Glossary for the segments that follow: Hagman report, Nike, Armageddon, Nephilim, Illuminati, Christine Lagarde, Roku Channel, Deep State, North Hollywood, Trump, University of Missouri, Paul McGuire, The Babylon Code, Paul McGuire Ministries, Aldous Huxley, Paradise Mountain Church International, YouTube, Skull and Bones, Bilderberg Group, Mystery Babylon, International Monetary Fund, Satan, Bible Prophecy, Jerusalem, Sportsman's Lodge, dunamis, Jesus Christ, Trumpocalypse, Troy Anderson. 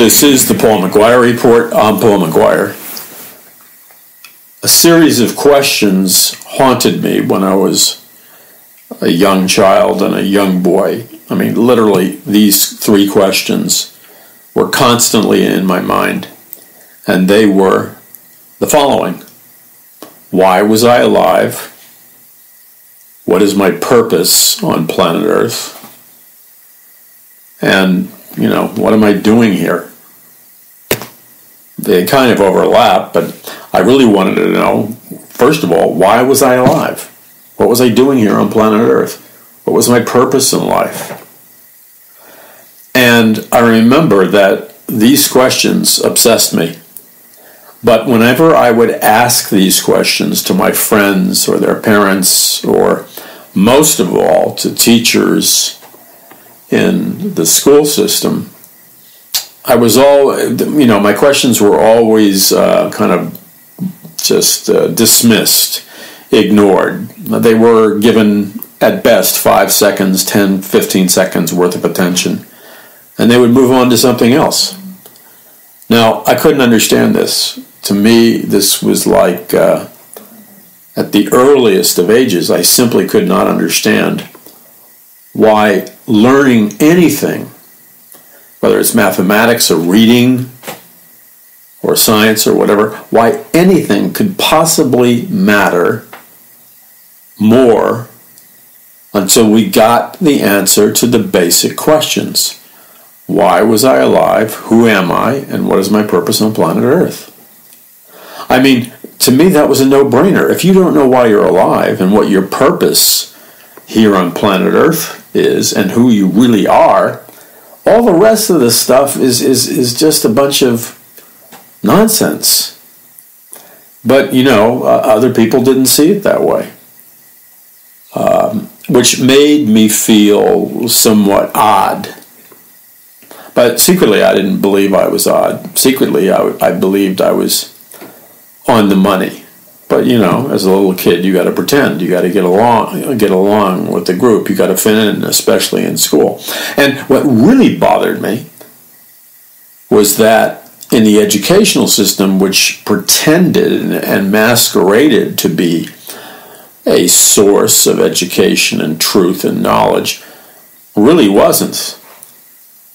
This is the Paul McGuire Report. I'm Paul McGuire. A series of questions haunted me when I was a young child and a young boy. I mean, literally, these three questions were constantly in my mind. And they were the following. Why was I alive? What is my purpose on planet Earth? And, you know, what am I doing here? They kind of overlap, but I really wanted to know, first of all, why was I alive? What was I doing here on planet Earth? What was my purpose in life? And I remember that these questions obsessed me. But whenever I would ask these questions to my friends or their parents, or most of all to teachers in the school system, I was all, you know, my questions were always kind of just dismissed, ignored. They were given, at best, 5 seconds, 10, 15 seconds worth of attention, and they would move on to something else. Now, I couldn't understand this. To me, this was like, at the earliest of ages, I simply could not understand why learning anything, whether it's mathematics or reading or science or whatever, why anything could possibly matter more until we got the answer to the basic questions. Why was I alive? Who am I? And what is my purpose on planet Earth? I mean, to me, that was a no-brainer. If you don't know why you're alive and what your purpose here on planet Earth is and who you really are, all the rest of the stuff is just a bunch of nonsense. But, you know, other people didn't see it that way, which made me feel somewhat odd. But secretly, I didn't believe I was odd. Secretly, I believed I was on the money. But, you know, as a little kid, you got to pretend. You got to get along with the group. You got to fit in, especially in school. And what really bothered me was that in the educational system, which pretended and masqueraded to be a source of education and truth and knowledge, really wasn't.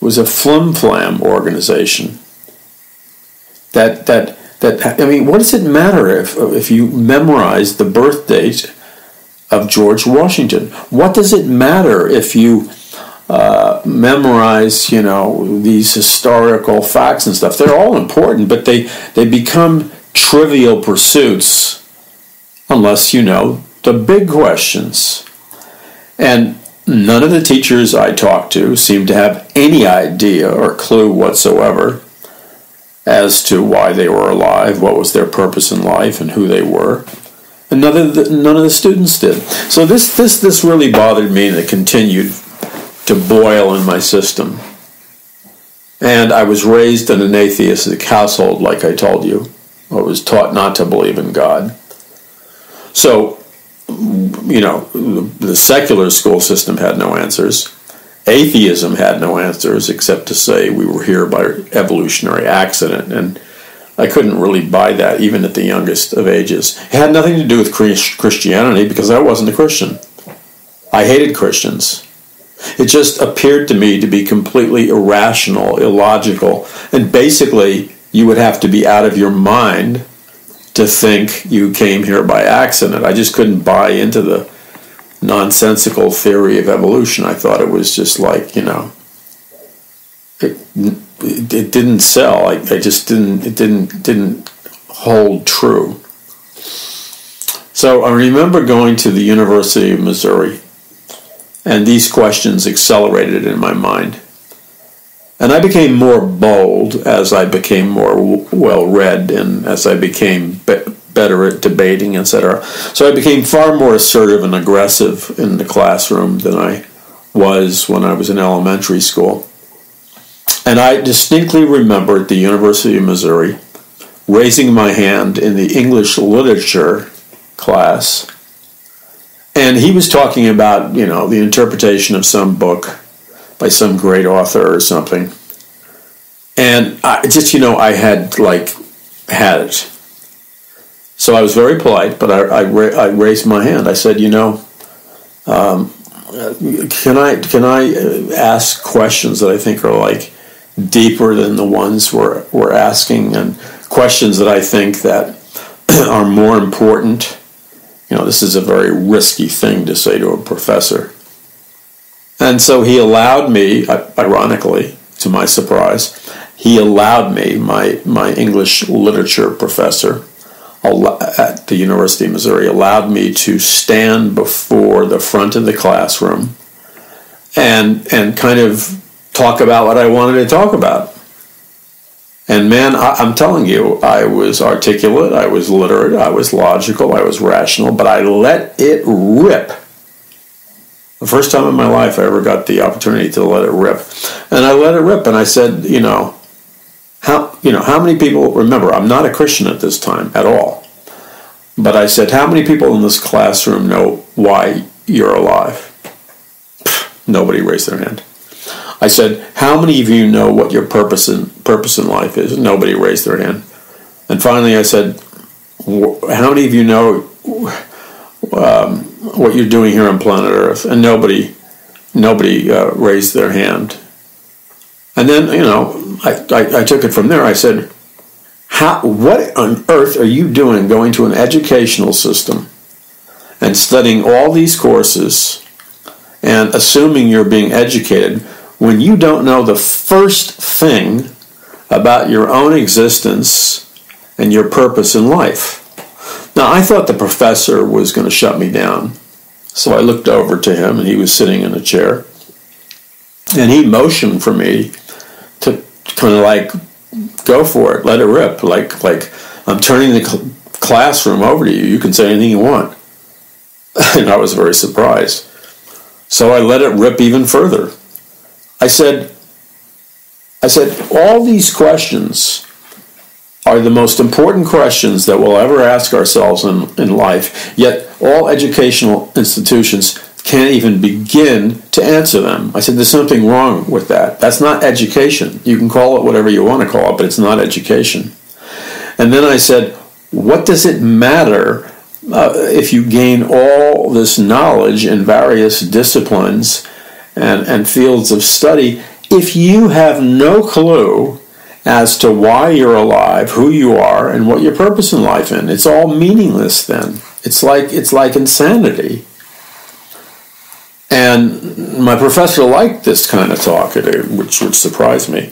It was a flim-flam organization that, I mean, what does it matter if you memorize the birth date of George Washington? What does it matter if you memorize, you know, these historical facts and stuff? They're all important, but they become trivial pursuits unless you know the big questions. And none of the teachers I talked to seemed to have any idea or clue whatsoever as to why they were alive, what was their purpose in life, and who they were. And none of the students did. So this really bothered me, and it continued to boil in my system. And I was raised in an atheistic household, like I told you. I was taught not to believe in God. So, you know, the secular school system had no answers. Atheism had no answers except to say we were here by evolutionary accident, and I couldn't really buy that even at the youngest of ages. It had nothing to do with Christianity because I wasn't a Christian. I hated Christians. It just appeared to me to be completely irrational, illogical, and basically you would have to be out of your mind to think you came here by accident. I just couldn't buy into the nonsensical theory of evolution. I thought it was just like, you know, it didn't sell. I just didn't hold true. So I remember going to the University of Missouri, and these questions accelerated in my mind. And I became more bold as I became more well-read and as I became better at debating, etc. So I became far more assertive and aggressive in the classroom than I was when I was in elementary school. And I distinctly remember at the University of Missouri raising my hand in the English literature class. And he was talking about, you know, the interpretation of some book by some great author or something. And I just, you know, I had, like, had it. So I was very polite, but I raised my hand. I said, you know, can I ask questions that I think are, like, deeper than the ones we're asking, and questions that I think that are more important. You know, this is a very risky thing to say to a professor. And so he allowed me, ironically, to my surprise, he allowed me, my English literature professor at the University of Missouri, allowed me to stand before the front of the classroom and kind of talk about what I wanted to talk about. And man, I'm telling you, I was articulate, I was literate, I was logical, I was rational, but I let it rip. The first time in my life I ever got the opportunity to let it rip. And I let it rip, and I said, you know, how many people, remember, I'm not a Christian at this time at all, but I said, how many people in this classroom know why you're alive? Nobody raised their hand. I said, how many of you know what your purpose in life is? Nobody raised their hand. And finally I said, how many of you know what you're doing here on planet Earth? And nobody raised their hand. And then, you know, I took it from there. I said, what on earth are you doing going to an educational system and studying all these courses and assuming you're being educated when you don't know the first thing about your own existence and your purpose in life? Now, I thought the professor was going to shut me down, so I looked over to him, and he was sitting in a chair, and he motioned for me to kind of like go for it, let it rip, like I'm turning the classroom over to you. You can say anything you want. And I was very surprised. So I let it rip even further. I said, all these questions are the most important questions that we'll ever ask ourselves in life, yet all educational institutions can't even begin to answer them. I said, there's something wrong with that. That's not education. You can call it whatever you want to call it, but it's not education. And then I said, what does it matter if you gain all this knowledge in various disciplines and fields of study, if you have no clue as to why you're alive, who you are, and what your purpose in life is? It's all meaningless then. It's like insanity. And my professor liked this kind of talk, which surprised me.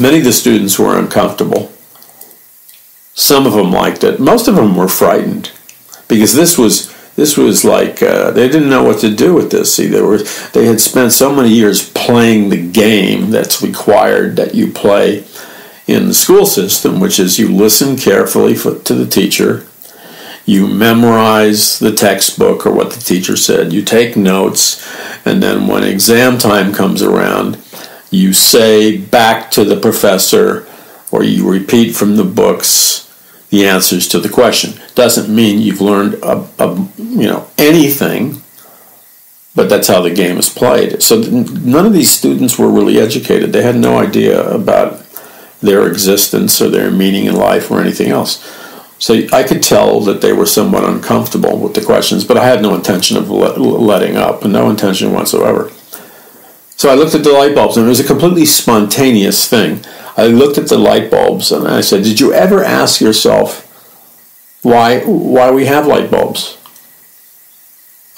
Many of the students were uncomfortable. Some of them liked it. Most of them were frightened, because this was like, they didn't know what to do with this. See, they had spent so many years playing the game that's required that you play in the school system, which is you listen carefully to the teacher, you memorize the textbook or what the teacher said, you take notes, and then when exam time comes around, you say back to the professor, or you repeat from the books, the answers to the question. Doesn't mean you've learned anything, but that's how the game is played. So none of these students were really educated. They had no idea about their existence or their meaning in life or anything else. So I could tell that they were somewhat uncomfortable with the questions, but I had no intention of letting up, and no intention whatsoever. So I looked at the light bulbs, and it was a completely spontaneous thing. I looked at the light bulbs and I said, did you ever ask yourself why we have light bulbs?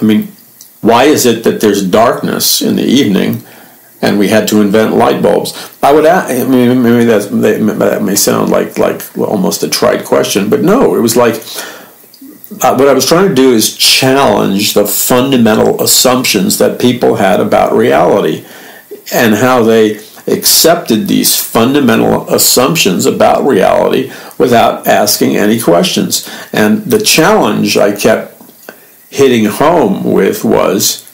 I mean, why is it that there's darkness in the evening and we had to invent light bulbs? Maybe that may sound like almost a trite question, but no, it was like, what I was trying to do is challenge the fundamental assumptions that people had about reality and how they accepted these fundamental assumptions about reality without asking any questions. And the challenge I kept hitting home with was,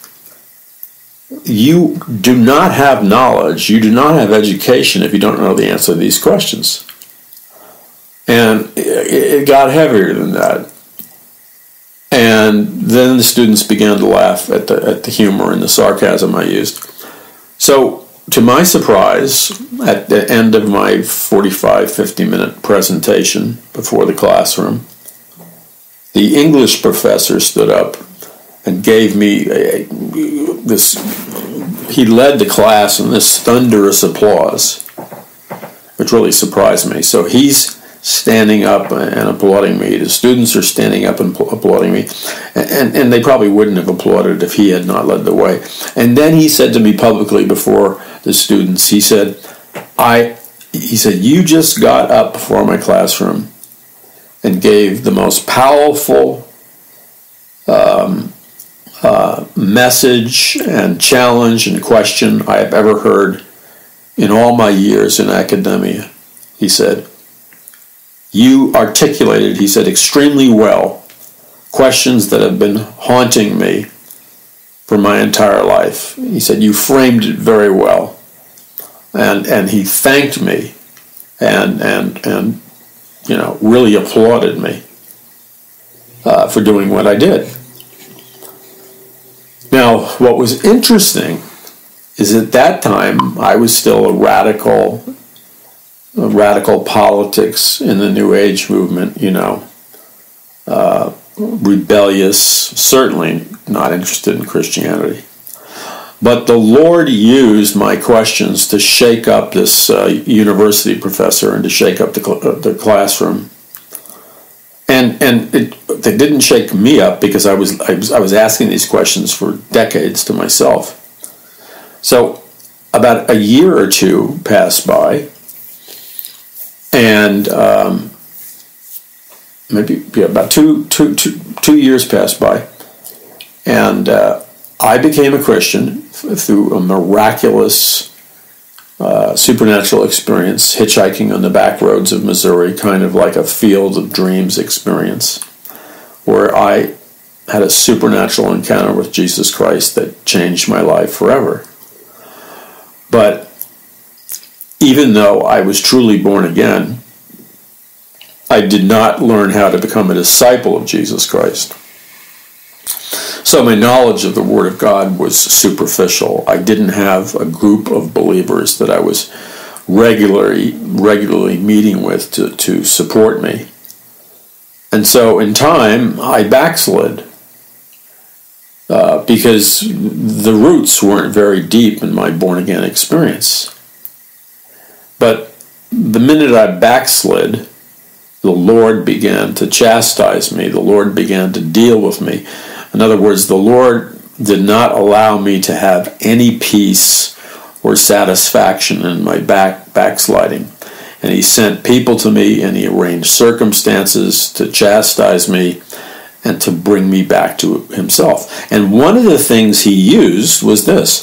you do not have knowledge, you do not have education if you don't know the answer to these questions. And it got heavier than that. And then the students began to laugh at the humor and the sarcasm I used. So to my surprise, at the end of my 45-50 minute presentation before the classroom, the English professor stood up and gave me this. He led the class in this thunderous applause, which really surprised me. So he's standing up and applauding me. The students are standing up and applauding me. And they probably wouldn't have applauded if he had not led the way. And then he said to me publicly before the students, he said, you just got up before my classroom and gave the most powerful message and challenge and question I have ever heard in all my years in academia. He said, you articulated, he said, extremely well questions that have been haunting me for my entire life. He said, you framed it very well. And he thanked me and you know, really applauded me for doing what I did. Now, what was interesting is at that time, I was still a radical politics in the New Age movement, you know, rebellious, certainly not interested in Christianity. But the Lord used my questions to shake up this university professor and to shake up the classroom. And they didn't shake me up because I was asking these questions for decades to myself. So about a year or two passed by, and about two years passed by, and I became a Christian through a miraculous supernatural experience, hitchhiking on the back roads of Missouri, kind of like a Field of Dreams experience, where I had a supernatural encounter with Jesus Christ that changed my life forever. But even though I was truly born again, I did not learn how to become a disciple of Jesus Christ. So my knowledge of the Word of God was superficial. I didn't have a group of believers that I was regularly meeting with to support me. And so in time, I backslid because the roots weren't very deep in my born-again experience. But the minute I backslid, the Lord began to chastise me. The Lord began to deal with me. In other words, the Lord did not allow me to have any peace or satisfaction in my backsliding. And he sent people to me, and he arranged circumstances to chastise me and to bring me back to himself. And one of the things he used was this.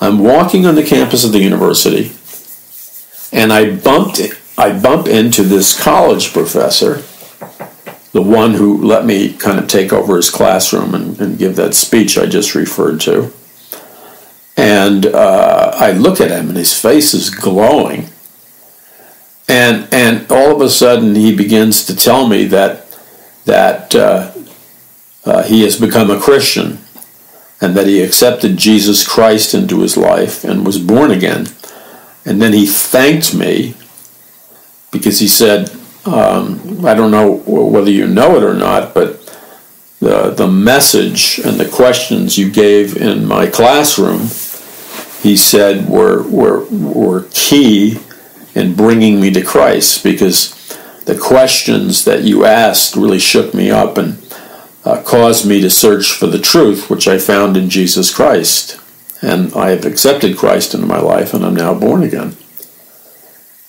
I'm walking on the campus of the university, and I bump into this college professor, the one who let me kind of take over his classroom and give that speech I just referred to. And I look at him, and his face is glowing. And all of a sudden, he begins to tell me that he has become a Christian and that he accepted Jesus Christ into his life and was born again. And then he thanked me because he said, I don't know whether you know it or not, but the message and the questions you gave in my classroom, he said, were key in bringing me to Christ, because the questions that you asked really shook me up and caused me to search for the truth, which I found in Jesus Christ. And I have accepted Christ into my life, and I'm now born again.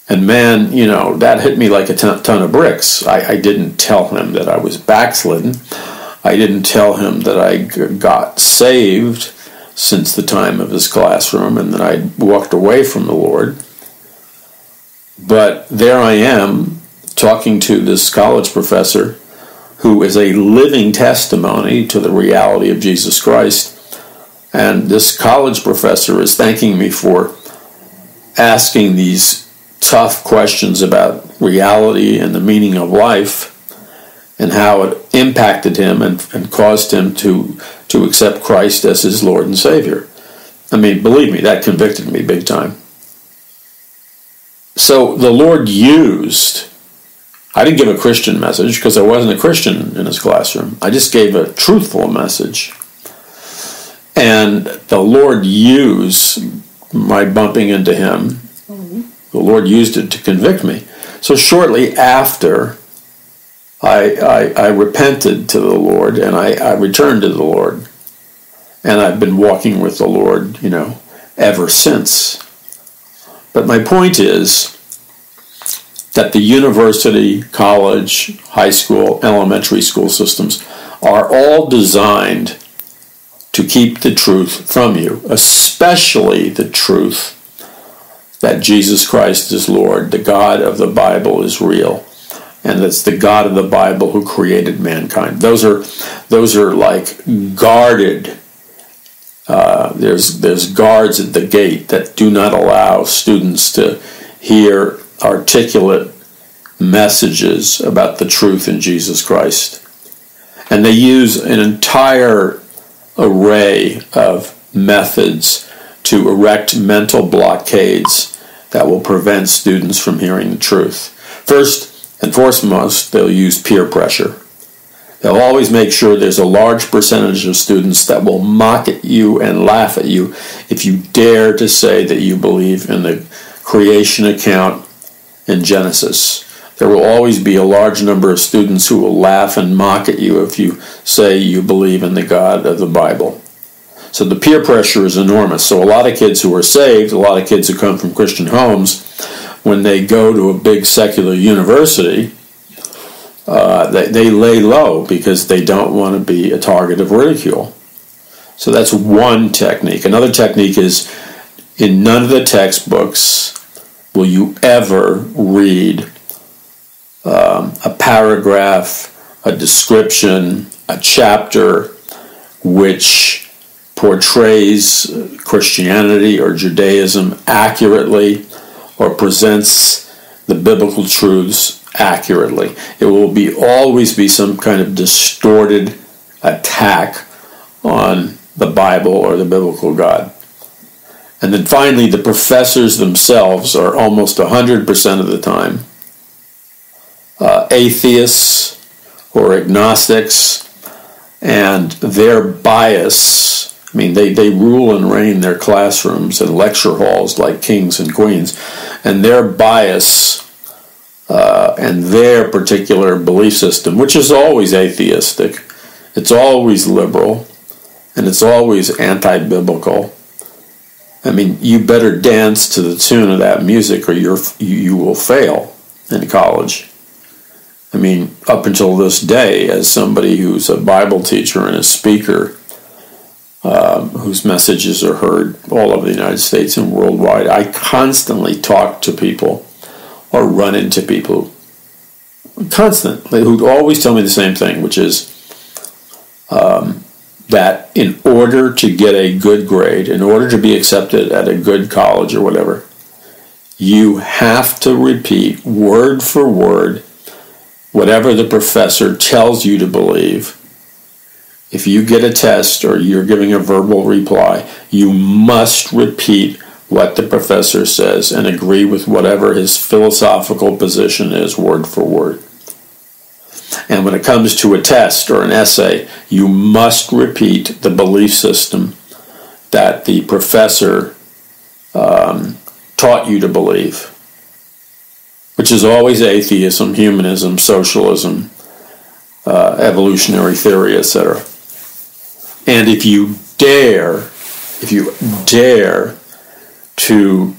And man, you know, that hit me like a ton of bricks. I didn't tell him that I was backslidden. I didn't tell him that I got saved since the time of his classroom and that I walked away from the Lord. But there I am talking to this college professor who is a living testimony to the reality of Jesus Christ. And this college professor is thanking me for asking these tough questions about reality and the meaning of life and how it impacted him and caused him to accept Christ as his Lord and Savior. I mean, believe me, that convicted me big time. So the Lord used, I didn't give a Christian message because there wasn't a Christian in his classroom. I just gave a truthful message. And the Lord used my bumping into him. The Lord used it to convict me. So shortly after, I repented to the Lord, and I returned to the Lord. And I've been walking with the Lord, you know, ever since. But my point is that the university, college, high school, elementary school systems are all designed to keep the truth from you, especially the truth that Jesus Christ is Lord, the God of the Bible is real, and that's the God of the Bible who created mankind. Those are like guarded. There's guards at the gate that do not allow students to hear articulate messages about the truth in Jesus Christ. And they use an entire array of methods to erect mental blockades that will prevent students from hearing the truth. First and foremost, they'll use peer pressure. They'll always make sure there's a large percentage of students that will mock at you and laugh at you if you dare to say that you believe in the creation account in Genesis. There will always be a large number of students who will laugh and mock at you if you say you believe in the God of the Bible. So the peer pressure is enormous. So a lot of kids who are saved, a lot of kids who come from Christian homes, when they go to a big secular university, they lay low because they don't want to be a target of ridicule. So that's one technique. Another technique is, in none of the textbooks will you ever read a paragraph, a description, a chapter which portrays Christianity or Judaism accurately or presents the biblical truths accurately. It will always be some kind of distorted attack on the Bible or the biblical God. And then finally, the professors themselves are almost 100% of the time atheists or agnostics, and their bias, I mean, they rule and reign their classrooms and lecture halls like kings and queens, and their bias and their particular belief system, which is always atheistic, it's always liberal, and it's always anti-biblical. I mean, you better dance to the tune of that music or you will fail in college. I mean, up until this day, as somebody who's a Bible teacher and a speaker, whose messages are heard all over the United States and worldwide, I constantly talk to people or run into people constantly who always tell me the same thing, which is that in order to get a good grade, in order to be accepted at a good college or whatever, you have to repeat word for word whatever the professor tells you to believe. If you get a test or you're giving a verbal reply, you must repeat what the professor says and agree with whatever his philosophical position is, word for word. And when it comes to a test or an essay, you must repeat the belief system that the professor taught you to believe, which is always atheism, humanism, socialism, evolutionary theory, etc. And if you dare to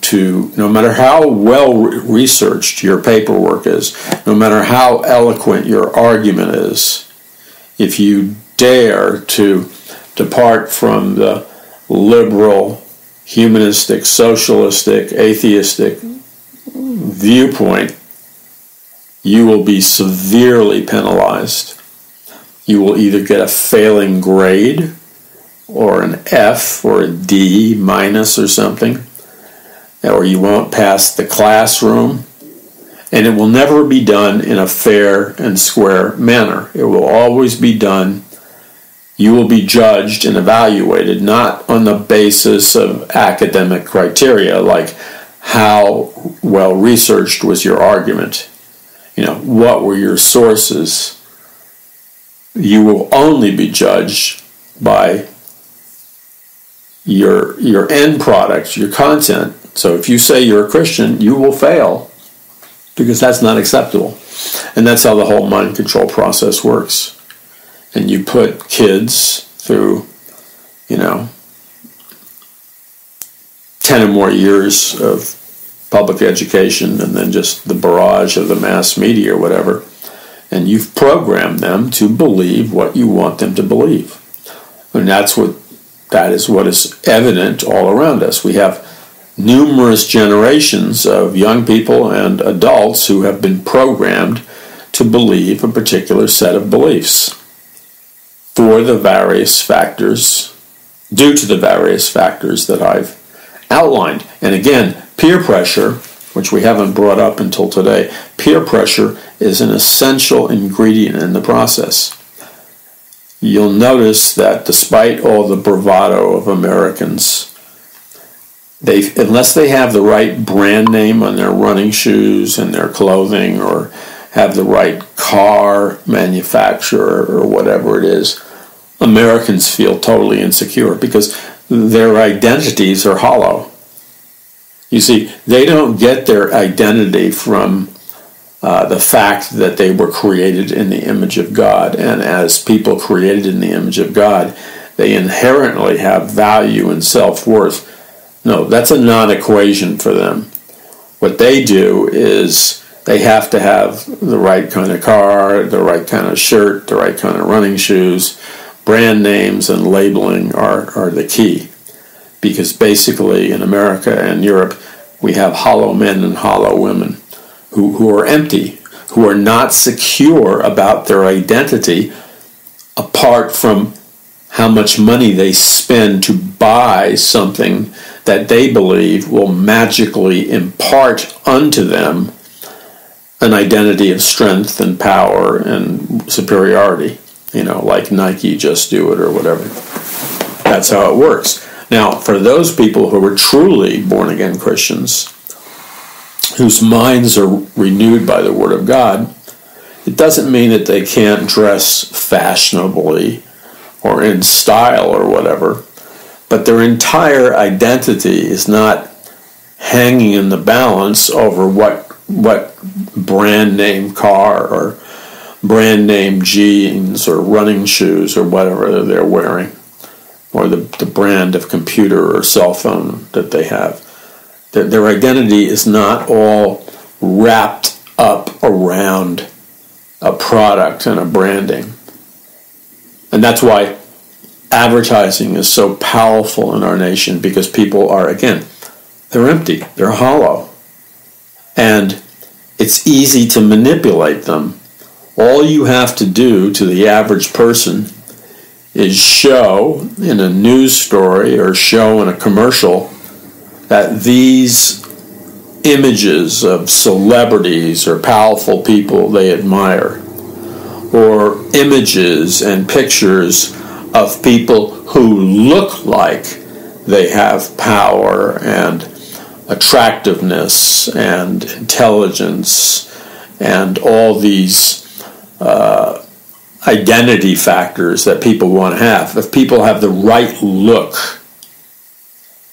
no matter how well researched your paperwork is, no matter how eloquent your argument is, if you dare to depart from the liberal, humanistic, socialistic, atheistic viewpoint, you will be severely penalized. You will either get a failing grade or an F or a D minus or something, or you won't pass the classroom, and it will never be done in a fair and square manner. It will always be done You will be judged and evaluated not on the basis of academic criteria, like how well researched was your argument, what were your sources. You will only be judged by your end product, your content. So if you say you're a Christian, you will fail, because that's not acceptable. And that's how the whole mind control process works. And you put kids through, 10 or more years of public education and then just the barrage of the mass media or whatever, and you've programmed them to believe what you want them to believe. And that is what is evident all around us. We have numerous generations of young people and adults who have been programmed to believe a particular set of beliefs due to the various factors that I've outlined. And again, peer pressure, which we haven't brought up until today, peer pressure is an essential ingredient in the process. You'll notice that despite all the bravado of Americans, unless they have the right brand name on their running shoes and their clothing, or have the right car manufacturer or whatever it is, Americans feel totally insecure because their identities are hollow. You see, they don't get their identity from the fact that they were created in the image of God, and as people created in the image of God, they inherently have value and self-worth. No, that's a non-equation for them. What they do is they have to have the right kind of car, the right kind of shirt, the right kind of running shoes. Brand names and labeling are the key, because basically in America and Europe, we have hollow men and hollow women who are empty, who are not secure about their identity apart from how much money they spend to buy something that they believe will magically impart unto them an identity of strength and power and superiority, like Nike, just do it or whatever. That's how it works. Now, for those people who are truly born-again Christians, whose minds are renewed by the Word of God, it doesn't mean that they can't dress fashionably or in style or whatever, but their entire identity is not hanging in the balance over what brand name car or brand name jeans or running shoes or whatever they're wearing, or the brand of computer or cell phone that they have. Their identity is not all wrapped up around a product and a branding. And that's why advertising is so powerful in our nation, because people are, again, they're empty, they're hollow, and it's easy to manipulate them. All you have to do to the average person is show in a news story or show in a commercial that these images of celebrities or powerful people they admire, or images and pictures of people who look like they have power and attractiveness and intelligence and all these identity factors that people want to have. If people have the right look,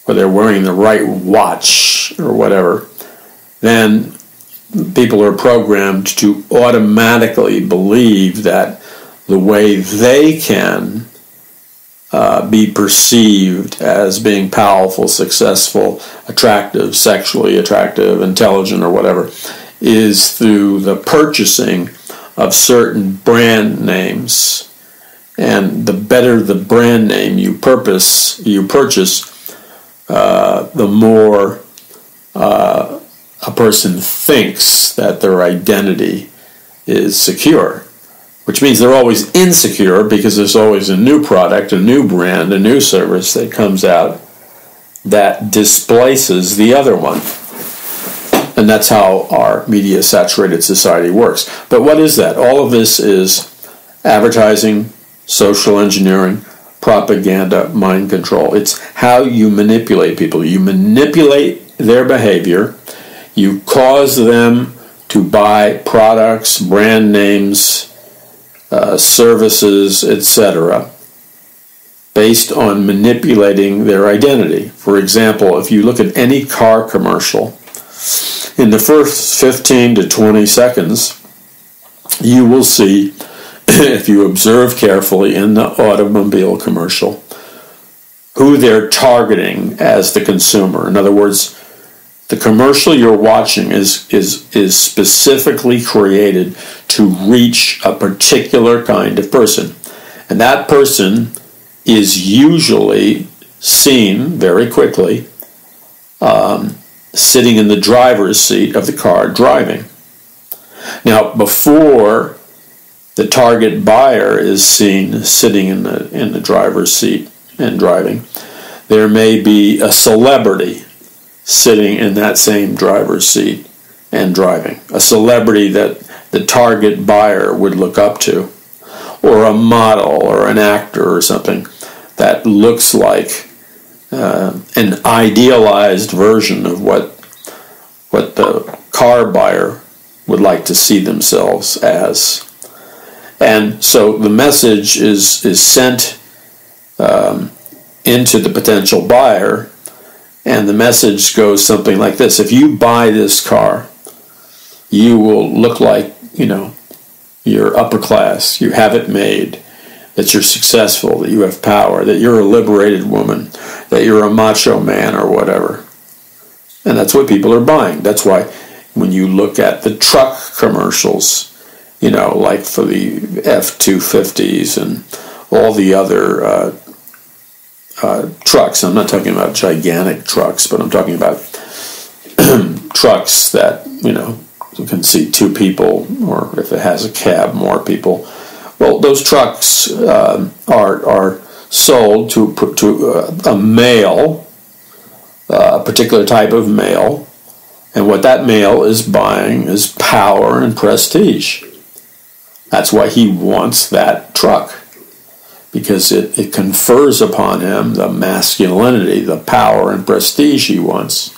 or they're wearing the right watch or whatever, then people are programmed to automatically believe that the way they can be perceived as being powerful, successful, attractive, sexually attractive, intelligent, or whatever, is through the purchasing of certain brand names. And the better the brand name you purchase, the more a person thinks that their identity is secure. Which means they're always insecure, because there's always a new product, a new brand, a new service that comes out that displaces the other one. And that's how our media-saturated society works. But what is that? All of this is advertising, social engineering, propaganda, mind control. It's how you manipulate people. You manipulate their behavior. You cause them to buy products, brand names, services, etc., based on manipulating their identity. For example, if you look at any car commercial, in the first 15 to 20 seconds, you will see, if you observe carefully in the automobile commercial, who they're targeting as the consumer. In other words, the commercial you're watching is specifically created to reach a particular kind of person. And that person is usually seen very quickly sitting in the driver's seat of the car driving. Now, before the target buyer is seen sitting in the driver's seat and driving, there may be a celebrity sitting in that same driver's seat and driving, a celebrity that the target buyer would look up to, or a model or an actor or something that looks like an idealized version of what the car buyer would like to see themselves as. And so the message is sent into the potential buyer, and the message goes something like this: if you buy this car, you will look like, you know, you're upper class, you have it made, that you're successful, that you have power, that you're a liberated woman, that you're a macho man or whatever. And that's what people are buying. That's why when you look at the truck commercials, you know, like for the F-250s and all the other trucks, I'm not talking about gigantic trucks, but I'm talking about trucks that, you know, you can see two people, or if it has a cab, more people. Well, those trucks are sold to a male, a particular type of male, and what that male is buying is power and prestige. That's why he wants that truck, because it confers upon him the masculinity, the power and prestige he wants.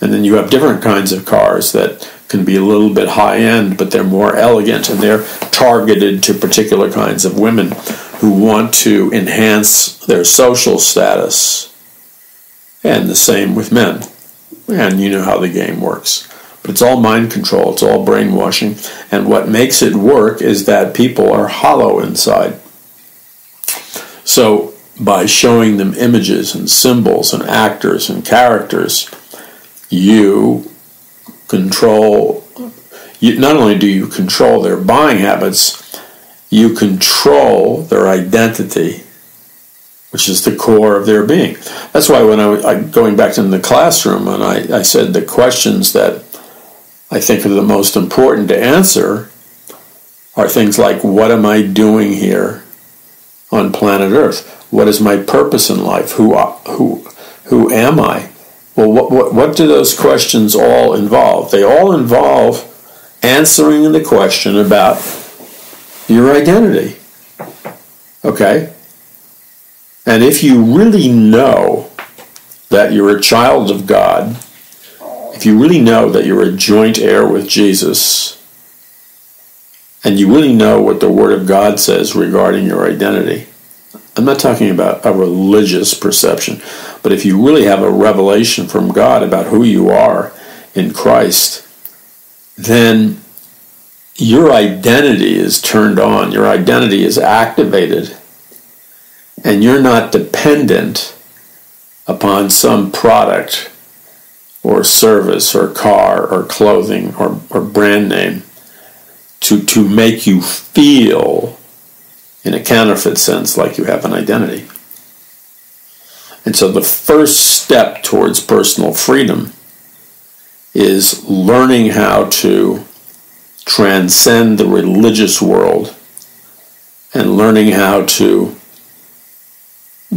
And then you have different kinds of cars that can be a little bit high-end, but they're more elegant, and they're targeted to particular kinds of women who want to enhance their social status. And the same with men. And you know how the game works. But it's all mind control. It's all brainwashing. And what makes it work is that people are hollow inside. So by showing them images and symbols and actors and characters, you control, not only do you control their buying habits, you control their identity, which is the core of their being. That's why when I going back to the classroom, and I said the questions that I think are the most important to answer are things like, what am I doing here on planet Earth? What is my purpose in life? Who am I? Well, what do those questions all involve? They all involve answering the question about your identity. Okay? And if you really know that you're a child of God, if you really know that you're a joint heir with Jesus, and you really know what the Word of God says regarding your identity, I'm not talking about a religious perception, but if you really have a revelation from God about who you are in Christ, then your identity is turned on, your identity is activated, and you're not dependent upon some product or service or car or clothing or brand name to make you feel, in a counterfeit sense, like you have an identity. And so the first step towards personal freedom is learning how to transcend the religious world and learning how to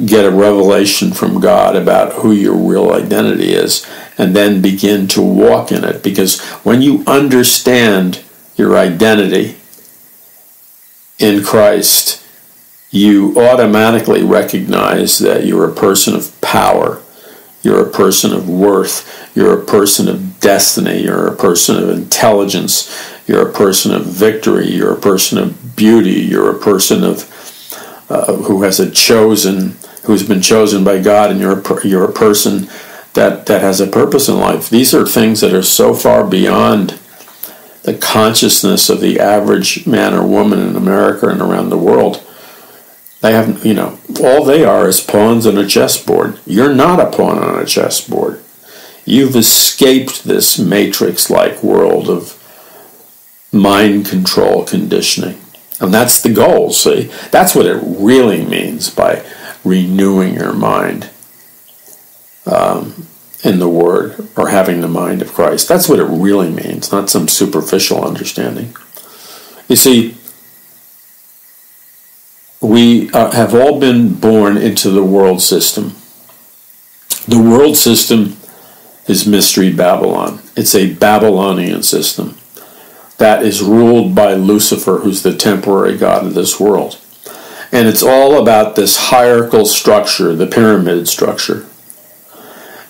get a revelation from God about who your real identity is, and then begin to walk in it. Because when you understand your identity in Christ, you automatically recognize that you're a person of power, you're a person of worth, you're a person of destiny, you're a person of intelligence, you're a person of victory, you're a person of beauty, you're a person of who's been chosen by God, and you're a person that has a purpose in life. These are things that are so far beyond the consciousness of the average man or woman in America and around the world. They have, all they are is pawns on a chessboard. You're not a pawn on a chessboard. You've escaped this matrix-like world of mind control conditioning. And that's the goal, see? That's what it really means by renewing your mind in the Word, or having the mind of Christ. That's what it really means, not some superficial understanding. You see, we have all been born into the world system. The world system is Mystery Babylon. It's a Babylonian system that is ruled by Lucifer, who's the temporary god of this world. And it's all about this hierarchical structure, the pyramid structure.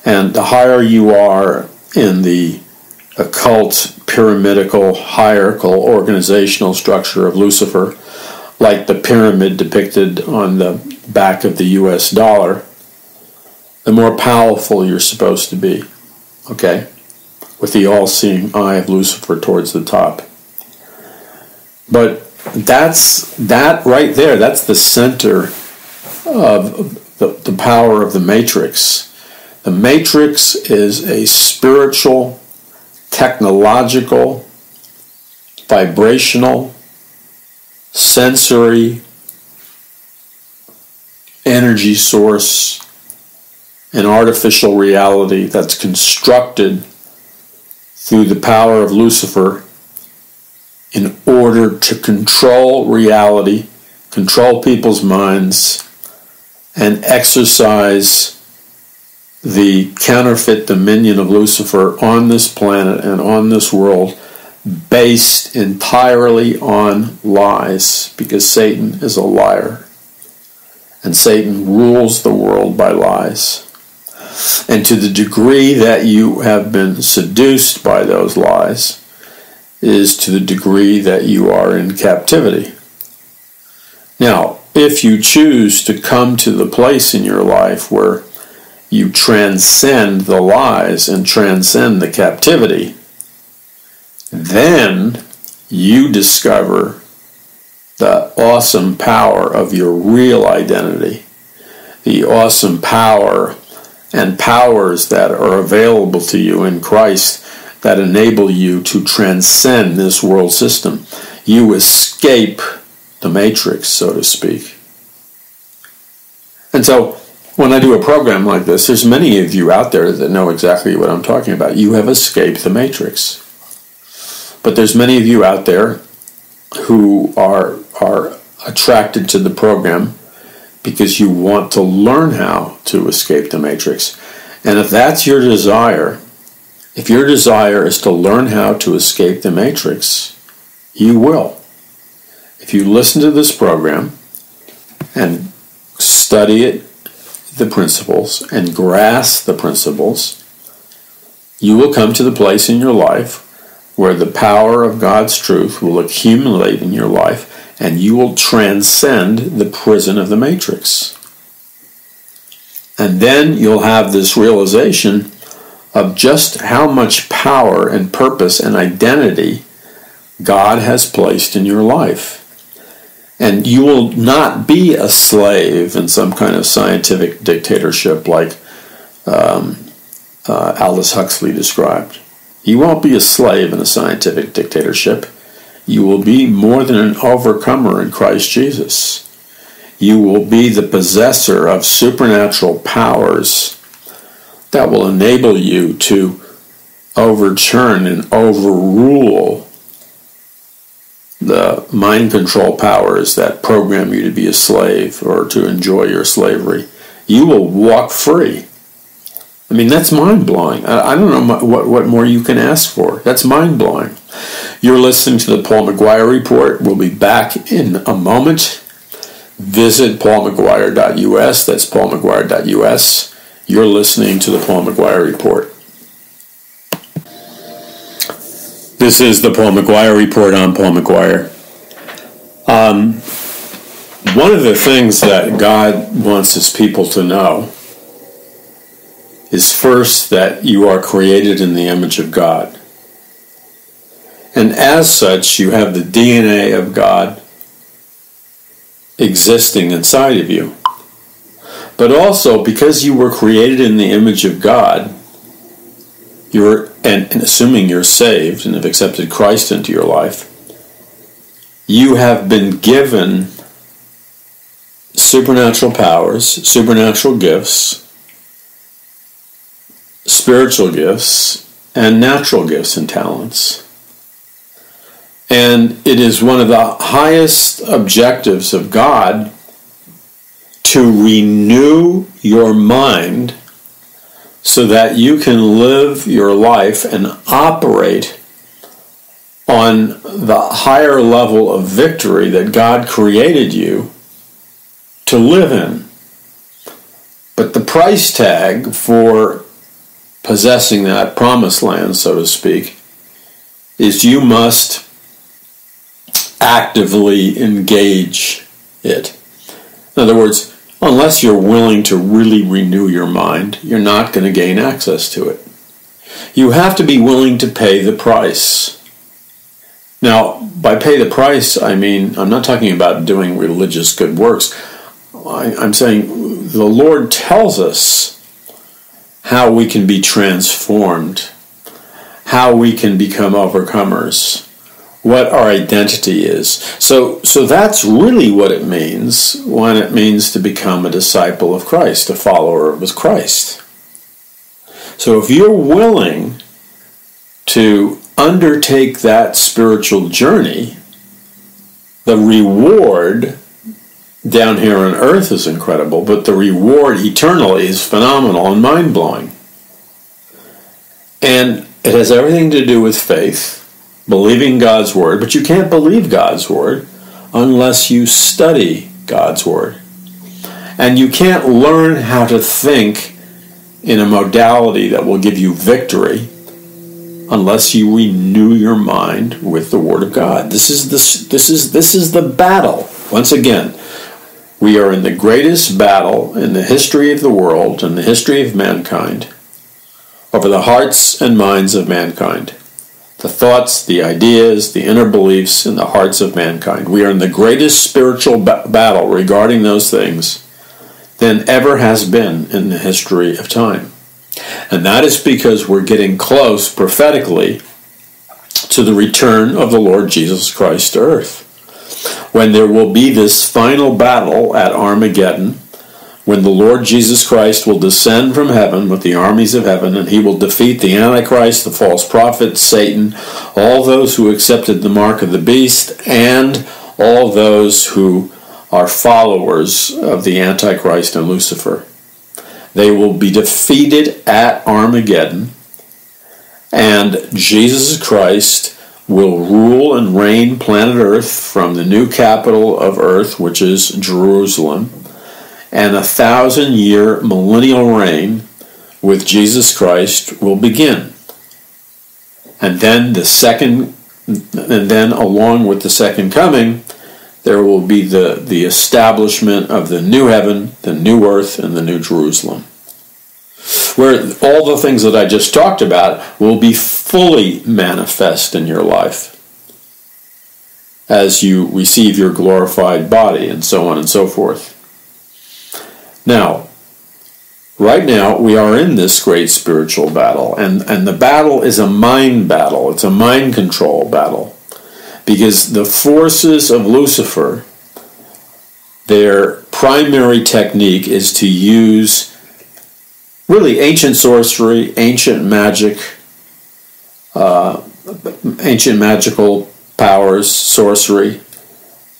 And the higher you are in the occult, pyramidical, hierarchical, organizational structure of Lucifer, like the pyramid depicted on the back of the US dollar, the more powerful you're supposed to be, okay? With the all-seeing eye of Lucifer towards the top. But that right there, that's the center of the power of the matrix. The matrix is a spiritual, technological, vibrational, sensory energy source, an artificial reality that's constructed through the power of Lucifer in order to control reality, control people's minds, and exercise the counterfeit dominion of Lucifer on this planet and on this world, based entirely on lies, because Satan is a liar, and Satan rules the world by lies. And to the degree that you have been seduced by those lies is to the degree that you are in captivity. Now, if you choose to come to the place in your life where you transcend the lies and transcend the captivity, then you discover the awesome power of your real identity, the awesome power and powers that are available to you in Christ that enable you to transcend this world system. You escape the matrix, so to speak. And so, when I do a program like this, there's many of you out there that know exactly what I'm talking about. You have escaped the matrix. But there's many of you out there who are attracted to the program because you want to learn how to escape the matrix. And if that's your desire, if your desire is to learn how to escape the matrix, you will. If you listen to this program and study it, the principles, and grasp the principles, you will come to the place in your life where the power of God's truth will accumulate in your life, and you will transcend the prison of the matrix. And then you'll have this realization of just how much power and purpose and identity God has placed in your life. And you will not be a slave in some kind of scientific dictatorship like Aldous Huxley described. You won't be a slave in a scientific dictatorship. You will be more than an overcomer in Christ Jesus. You will be the possessor of supernatural powers that will enable you to overturn and overrule the mind control powers that program you to be a slave or to enjoy your slavery. You will walk free. I mean, that's mind-blowing. I don't know what more you can ask for. That's mind-blowing. You're listening to the Paul McGuire Report. We'll be back in a moment. Visit paulmcguire.us. That's paulmcguire.us. You're listening to the Paul McGuire Report. This is the Paul McGuire Report on Paul McGuire. One of the things that God wants His people to know is first that you are created in the image of God. And as such, you have the DNA of God existing inside of you. But also, because you were created in the image of God, you're, and assuming you're saved and have accepted Christ into your life, you have been given supernatural powers, supernatural gifts, spiritual gifts, and natural gifts and talents. And it is one of the highest objectives of God to renew your mind so that you can live your life and operate on the higher level of victory that God created you to live in. But the price tag for possessing that promised land, so to speak, is you must actively engage it. In other words, unless you're willing to really renew your mind, you're not going to gain access to it. You have to be willing to pay the price. Now, by pay the price, I mean, I'm not talking about doing religious good works. I'm saying the Lord tells us how we can be transformed, how we can become overcomers, what our identity is. So that's really what it means when it means to become a disciple of Christ, a follower of Christ. So if you're willing to undertake that spiritual journey, the reward down here on earth is incredible, but the reward eternally is phenomenal and mind-blowing. And it has everything to do with faith, believing God's Word, but you can't believe God's Word unless you study God's Word. And you can't learn how to think in a modality that will give you victory unless you renew your mind with the Word of God. This is the battle. Once again, we are in the greatest battle in the history of the world and the history of mankind over the hearts and minds of mankind. The thoughts, the ideas, the inner beliefs, and the hearts of mankind. We are in the greatest spiritual battle regarding those things than ever has been in the history of time. And that is because we're getting close prophetically to the return of the Lord Jesus Christ to earth, when there will be this final battle at Armageddon, when the Lord Jesus Christ will descend from heaven with the armies of heaven, and he will defeat the Antichrist, the false prophet, Satan, all those who accepted the mark of the beast, and all those who are followers of the Antichrist and Lucifer. They will be defeated at Armageddon, and Jesus Christ will rule and reign planet Earth from the new capital of Earth, which is Jerusalem, and 1,000-year millennial reign with Jesus Christ will begin. And then along with the second coming, there will be the establishment of the new heaven, the new earth, and the new Jerusalem, where all the things that I just talked about will be fully manifest in your life as you receive your glorified body, and so on and so forth. Now, right now, we are in this great spiritual battle, and the battle is a mind battle. It's a mind control battle, because the forces of Lucifer, their primary technique is to use really ancient sorcery, ancient magic, ancient magical powers, sorcery,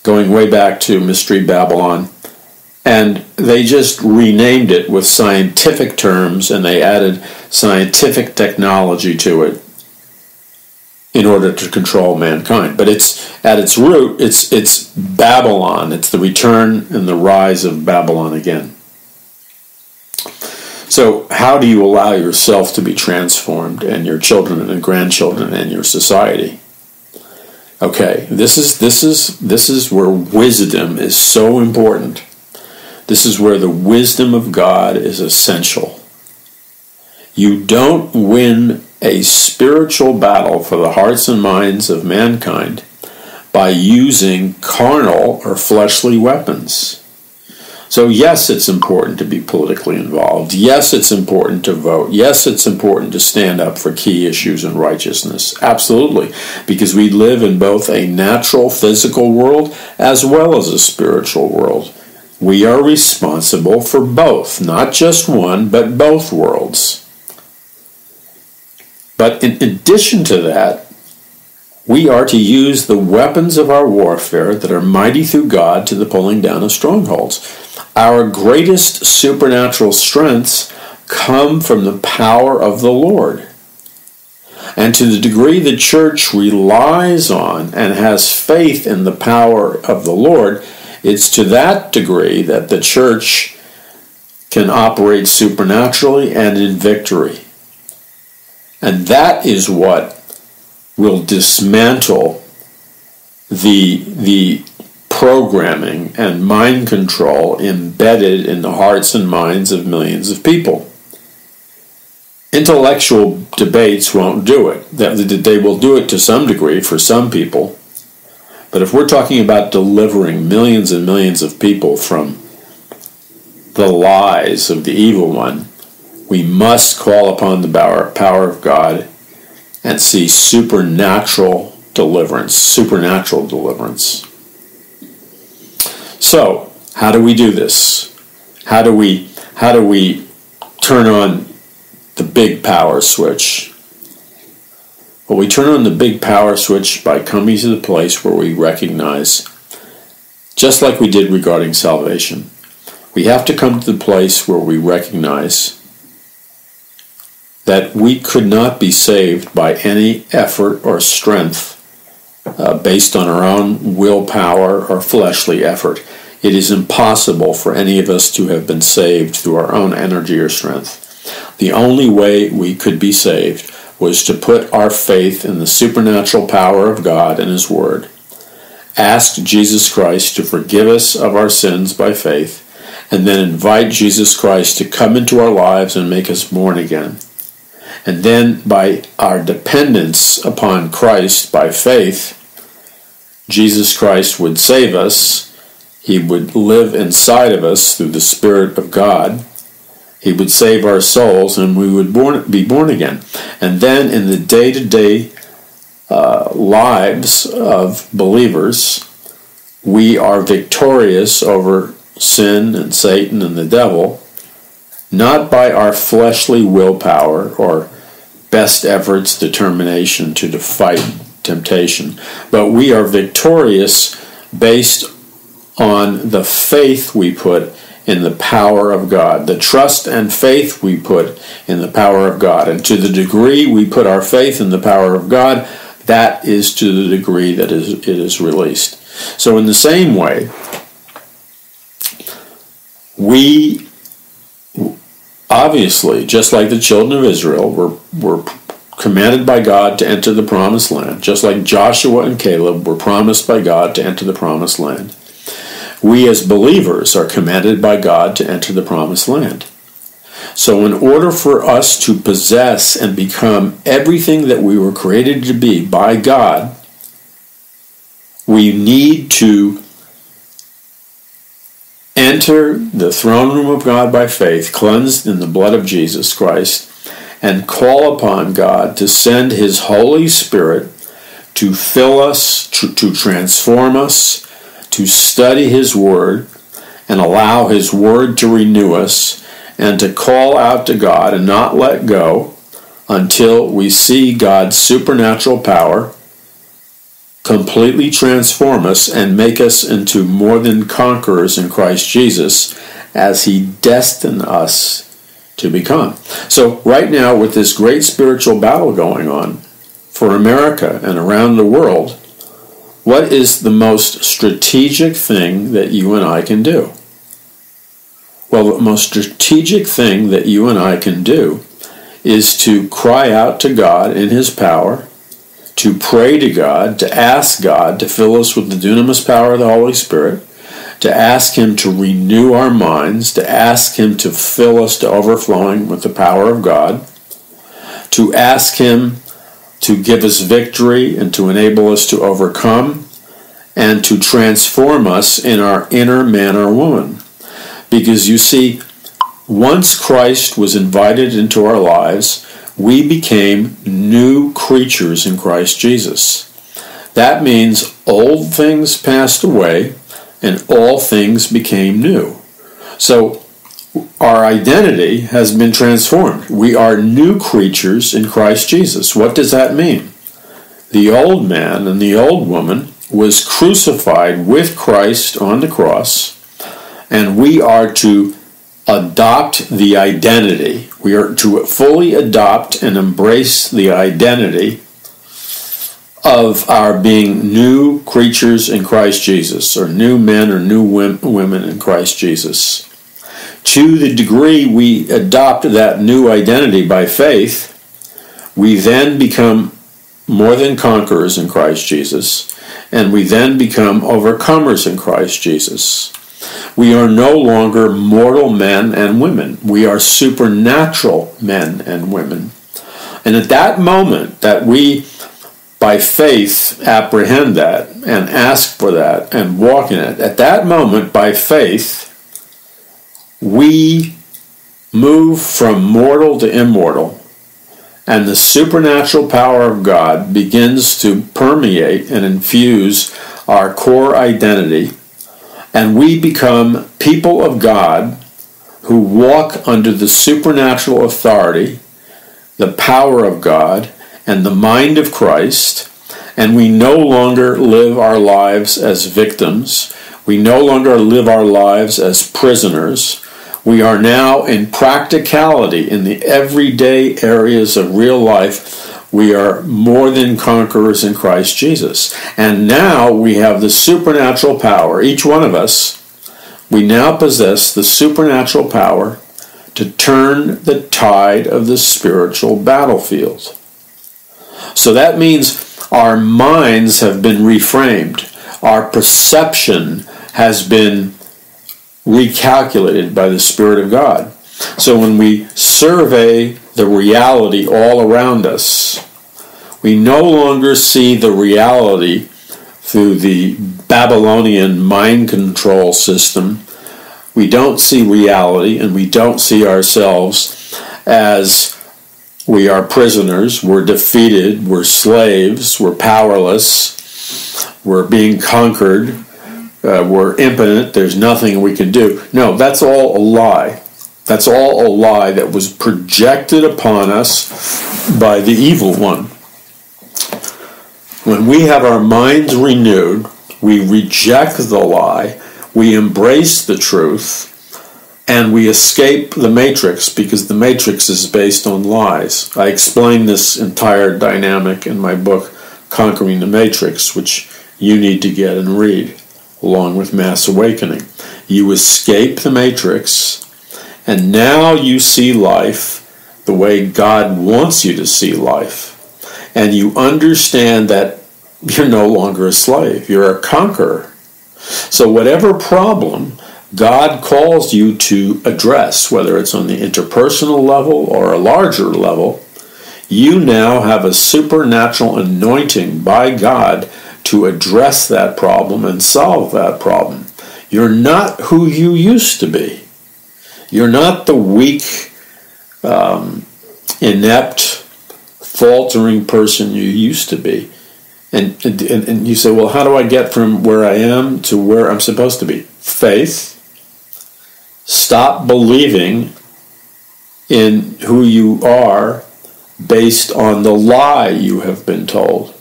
going way back to Mystery Babylon. And they just renamed it with scientific terms, and they added scientific technology to it in order to control mankind. But it's at its root, it's Babylon. It's the return and the rise of Babylon again. So how do you allow yourself to be transformed, and your children and grandchildren and your society? Okay, this is where wisdom is so important. This is where the wisdom of God is essential. You don't win a spiritual battle for the hearts and minds of mankind by using carnal or fleshly weapons. So yes, it's important to be politically involved. Yes, it's important to vote. Yes, it's important to stand up for key issues and righteousness. Absolutely, because we live in both a natural physical world as well as a spiritual world. We are responsible for both, not just one, but both worlds. But in addition to that, we are to use the weapons of our warfare that are mighty through God to the pulling down of strongholds. Our greatest supernatural strengths come from the power of the Lord. And to the degree the church relies on and has faith in the power of the Lord, it's to that degree that the church can operate supernaturally and in victory. And that is what will dismantle the programming and mind control embedded in the hearts and minds of millions of people. Intellectual debates won't do it. They will do it to some degree for some people. But if we're talking about delivering millions and millions of people from the lies of the evil one, we must call upon the power of God and see supernatural deliverance, supernatural deliverance. So, how do we do this? How do we turn on the big power switch? Well, we turn on the big power switch by coming to the place where we recognize, just like we did regarding salvation, we have to come to the place where we recognize that we could not be saved by any effort or strength based on our own willpower or fleshly effort. It is impossible for any of us to have been saved through our own energy or strength. The only way we could be saved was to put our faith in the supernatural power of God and His Word. Ask Jesus Christ to forgive us of our sins by faith, and then invite Jesus Christ to come into our lives and make us born again. And then by our dependence upon Christ by faith, Jesus Christ would save us. He would live inside of us through the Spirit of God. He would save our souls, and we would be born again. And then in the day-to-day lives of believers, we are victorious over sin and Satan and the devil, not by our fleshly willpower or best efforts, determination to fight temptation, but we are victorious based on the faith we put in the power of God, the trust and faith we put in the power of God. And to the degree we put our faith in the power of God, that is to the degree that it is released. So in the same way, we obviously, just like the children of Israel were commanded by God to enter the promised land, just like Joshua and Caleb were promised by God to enter the promised land, we as believers are commanded by God to enter the promised land. So in order for us to possess and become everything that we were created to be by God, we need to enter the throne room of God by faith, cleansed in the blood of Jesus Christ, and call upon God to send His Holy Spirit to fill us, to transform us, to study His Word, and allow His Word to renew us, and to call out to God and not let go until we see God's supernatural power completely transform us and make us into more than conquerors in Christ Jesus, as He destined us to become. So right now, with this great spiritual battle going on for America and around the world, what is the most strategic thing that you and I can do? Well, the most strategic thing that you and I can do is to cry out to God in His power, to pray to God, to ask God to fill us with the dunamis power of the Holy Spirit, to ask Him to renew our minds, to ask Him to fill us to overflowing with the power of God, to ask Him to give us victory and to enable us to overcome and to transform us in our inner man or woman. Because you see, once Christ was invited into our lives, we became new creatures in Christ Jesus. That means old things passed away and all things became new. So our identity has been transformed. We are new creatures in Christ Jesus. What does that mean? The old man and the old woman was crucified with Christ on the cross, and we are to adopt the identity. We are to fully adopt and embrace the identity of our being new creatures in Christ Jesus, or new men or new women in Christ Jesus. To the degree we adopt that new identity by faith, we then become more than conquerors in Christ Jesus, and we then become overcomers in Christ Jesus. We are no longer mortal men and women. We are supernatural men and women. And at that moment that we, by faith, apprehend that and ask for that and walk in it, at that moment, by faith, we move from mortal to immortal, and the supernatural power of God begins to permeate and infuse our core identity, and we become people of God who walk under the supernatural authority, the power of God, and the mind of Christ, and we no longer live our lives as victims. We no longer live our lives as prisoners. We are now in practicality, in the everyday areas of real life, we are more than conquerors in Christ Jesus. And now we have the supernatural power, each one of us, we now possess the supernatural power to turn the tide of the spiritual battlefield. So that means our minds have been reframed. Our perception has been recalculated by the Spirit of God. So when we survey the reality all around us, we no longer see the reality through the Babylonian mind control system. We don't see reality, and we don't see ourselves as we are prisoners, we're defeated, we're slaves, we're powerless, we're being conquered, we're impotent, there's nothing we can do. No, that's all a lie. That's all a lie that was projected upon us by the evil one. When we have our minds renewed, we reject the lie, we embrace the truth, and we escape the matrix, because the matrix is based on lies. I explain this entire dynamic in my book, Conquering the Matrix, which you need to get and read, along with Mass Awakening. You escape the matrix, and now you see life the way God wants you to see life. And you understand that you're no longer a slave. You're a conqueror. So whatever problem God calls you to address, whether it's on the interpersonal level or a larger level, you now have a supernatural anointing by God to address that problem and solve that problem. You're not who you used to be. You're not the weak, inept, faltering person you used to be. And you say, well, how do I get from where I am to where I'm supposed to be? Faith. Stop believing in who you are based on the lie you have been told.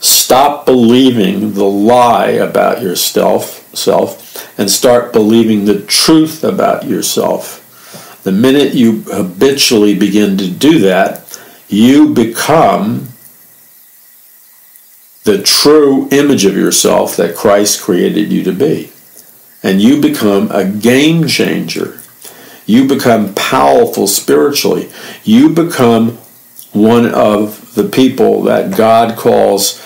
Stop believing the lie about yourself and start believing the truth about yourself. The minute you habitually begin to do that, you become the true image of yourself that Christ created you to be. And you become a game changer. You become powerful spiritually. You become one of the people that God calls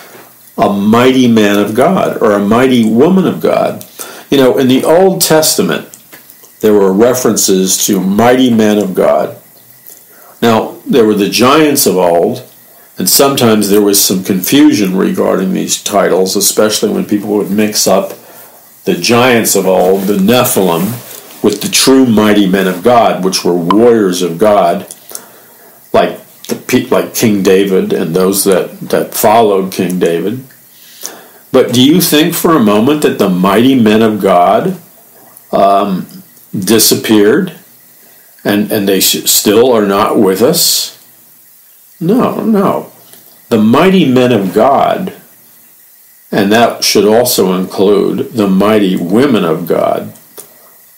a mighty man of God or a mighty woman of God. You know, in the Old Testament, there were references to mighty men of God. Now, there were the giants of old, and sometimes there was some confusion regarding these titles, especially when people would mix up the giants of old, the Nephilim, with the true mighty men of God, which were warriors of God, like King David and those that followed King David. But do you think for a moment that the mighty men of God disappeared and they still are not with us? No, no. The mighty men of God, and that should also include the mighty women of God,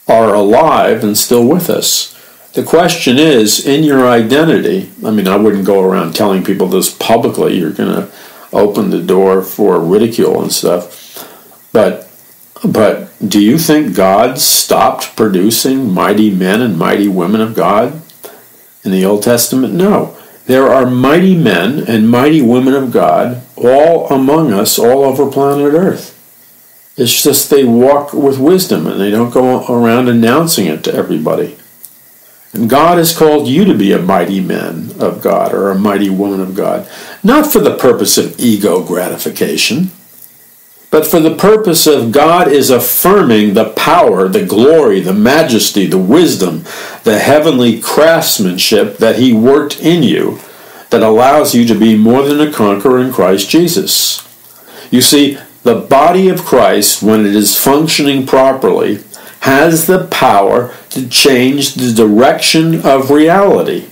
are alive and still with us. The question is, in your identity, I mean, I wouldn't go around telling people this publicly. You're going to open the door for ridicule and stuff. But do you think God stopped producing mighty men and mighty women of God in the Old Testament? No. There are mighty men and mighty women of God all among us, all over planet Earth. It's just they walk with wisdom and they don't go around announcing it to everybody. And God has called you to be a mighty man of God or a mighty woman of God, not for the purpose of ego gratification, but for the purpose of God is affirming the power, the glory, the majesty, the wisdom, the heavenly craftsmanship that He worked in you that allows you to be more than a conqueror in Christ Jesus. You see, the body of Christ, when it is functioning properly, has the power to change the direction of reality.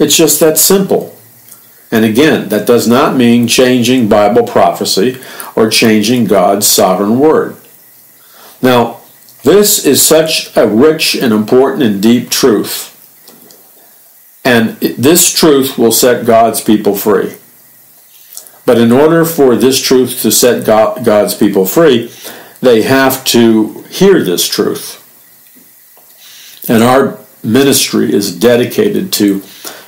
It's just that simple. And again, that does not mean changing Bible prophecy or changing God's sovereign word. Now, this is such a rich and important and deep truth. And this truth will set God's people free. But in order for this truth to set God's people free, they have to hear this truth. And our ministry is dedicated to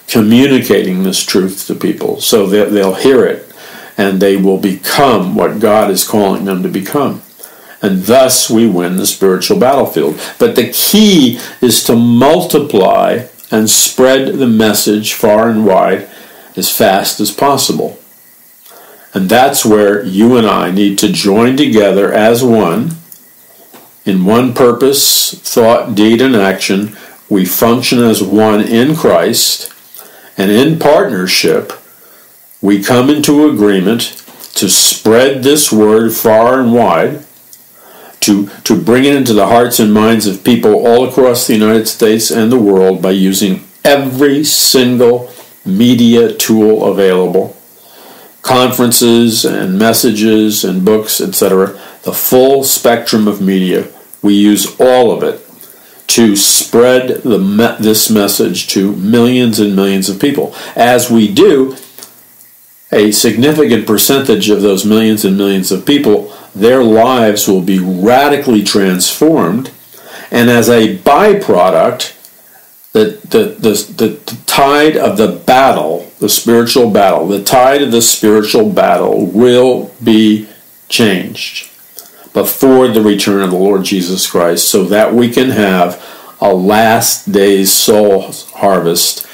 communicating this truth to people so that they'll hear it and they will become what God is calling them to become. And thus we win the spiritual battlefield. But the key is to multiply and spread the message far and wide as fast as possible. And that's where you and I need to join together as one. In one purpose, thought, deed, and action, we function as one in Christ, and in partnership, we come into agreement to spread this word far and wide, to bring it into the hearts and minds of people all across the United States and the world by using every single media tool available. Conferences and messages and books, etc., the full spectrum of media. We use all of it to spread this message to millions and millions of people. As we do, a significant percentage of those millions and millions of people, their lives will be radically transformed, and as a byproduct, the tide of the battle, the spiritual battle, the tide of the spiritual battle will be changed before the return of the Lord Jesus Christ so that we can have a last day's soul harvest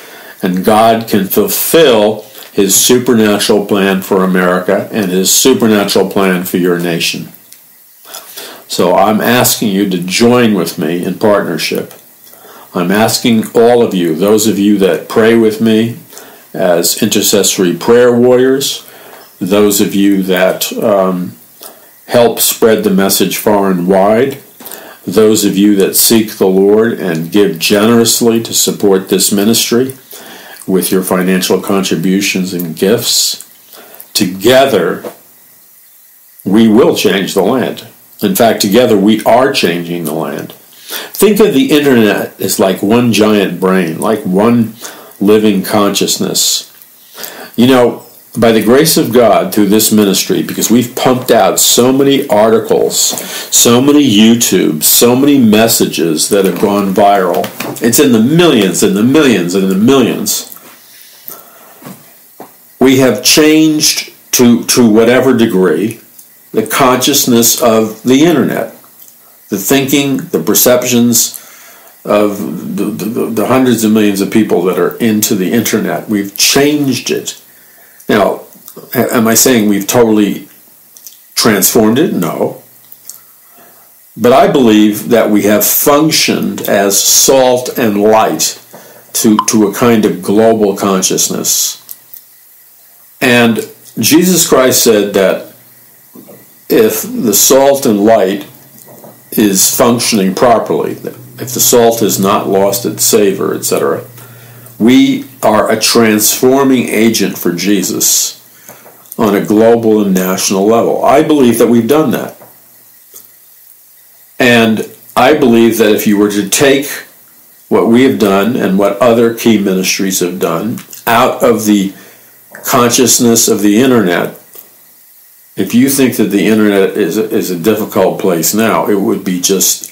and God can fulfill His supernatural plan for America and His supernatural plan for your nation. So I'm asking you to join with me in partnership. I'm asking all of you, those of you that pray with me as intercessory prayer warriors, those of you that help spread the message far and wide, those of you that seek the Lord and give generously to support this ministry with your financial contributions and gifts, together we will change the land. In fact, together we are changing the land. Think of the internet as like one giant brain, like one living consciousness. You know, by the grace of God through this ministry, because we've pumped out so many articles, so many YouTubes, so many messages that have gone viral. It's in the millions and the millions and the millions. We have changed to whatever degree the consciousness of the internet, the thinking, the perceptions of the hundreds of millions of people that are into the internet. We've changed it. Now, am I saying we've totally transformed it? No. But I believe that we have functioned as salt and light to a kind of global consciousness. And Jesus Christ said that if the salt and light is functioning properly, if the salt has not lost its savor, etc., we are a transforming agent for Jesus on a global and national level. I believe that we've done that. And I believe that if you were to take what we have done and what other key ministries have done out of the consciousness of the internet, if you think that the internet is a difficult place now, it would be just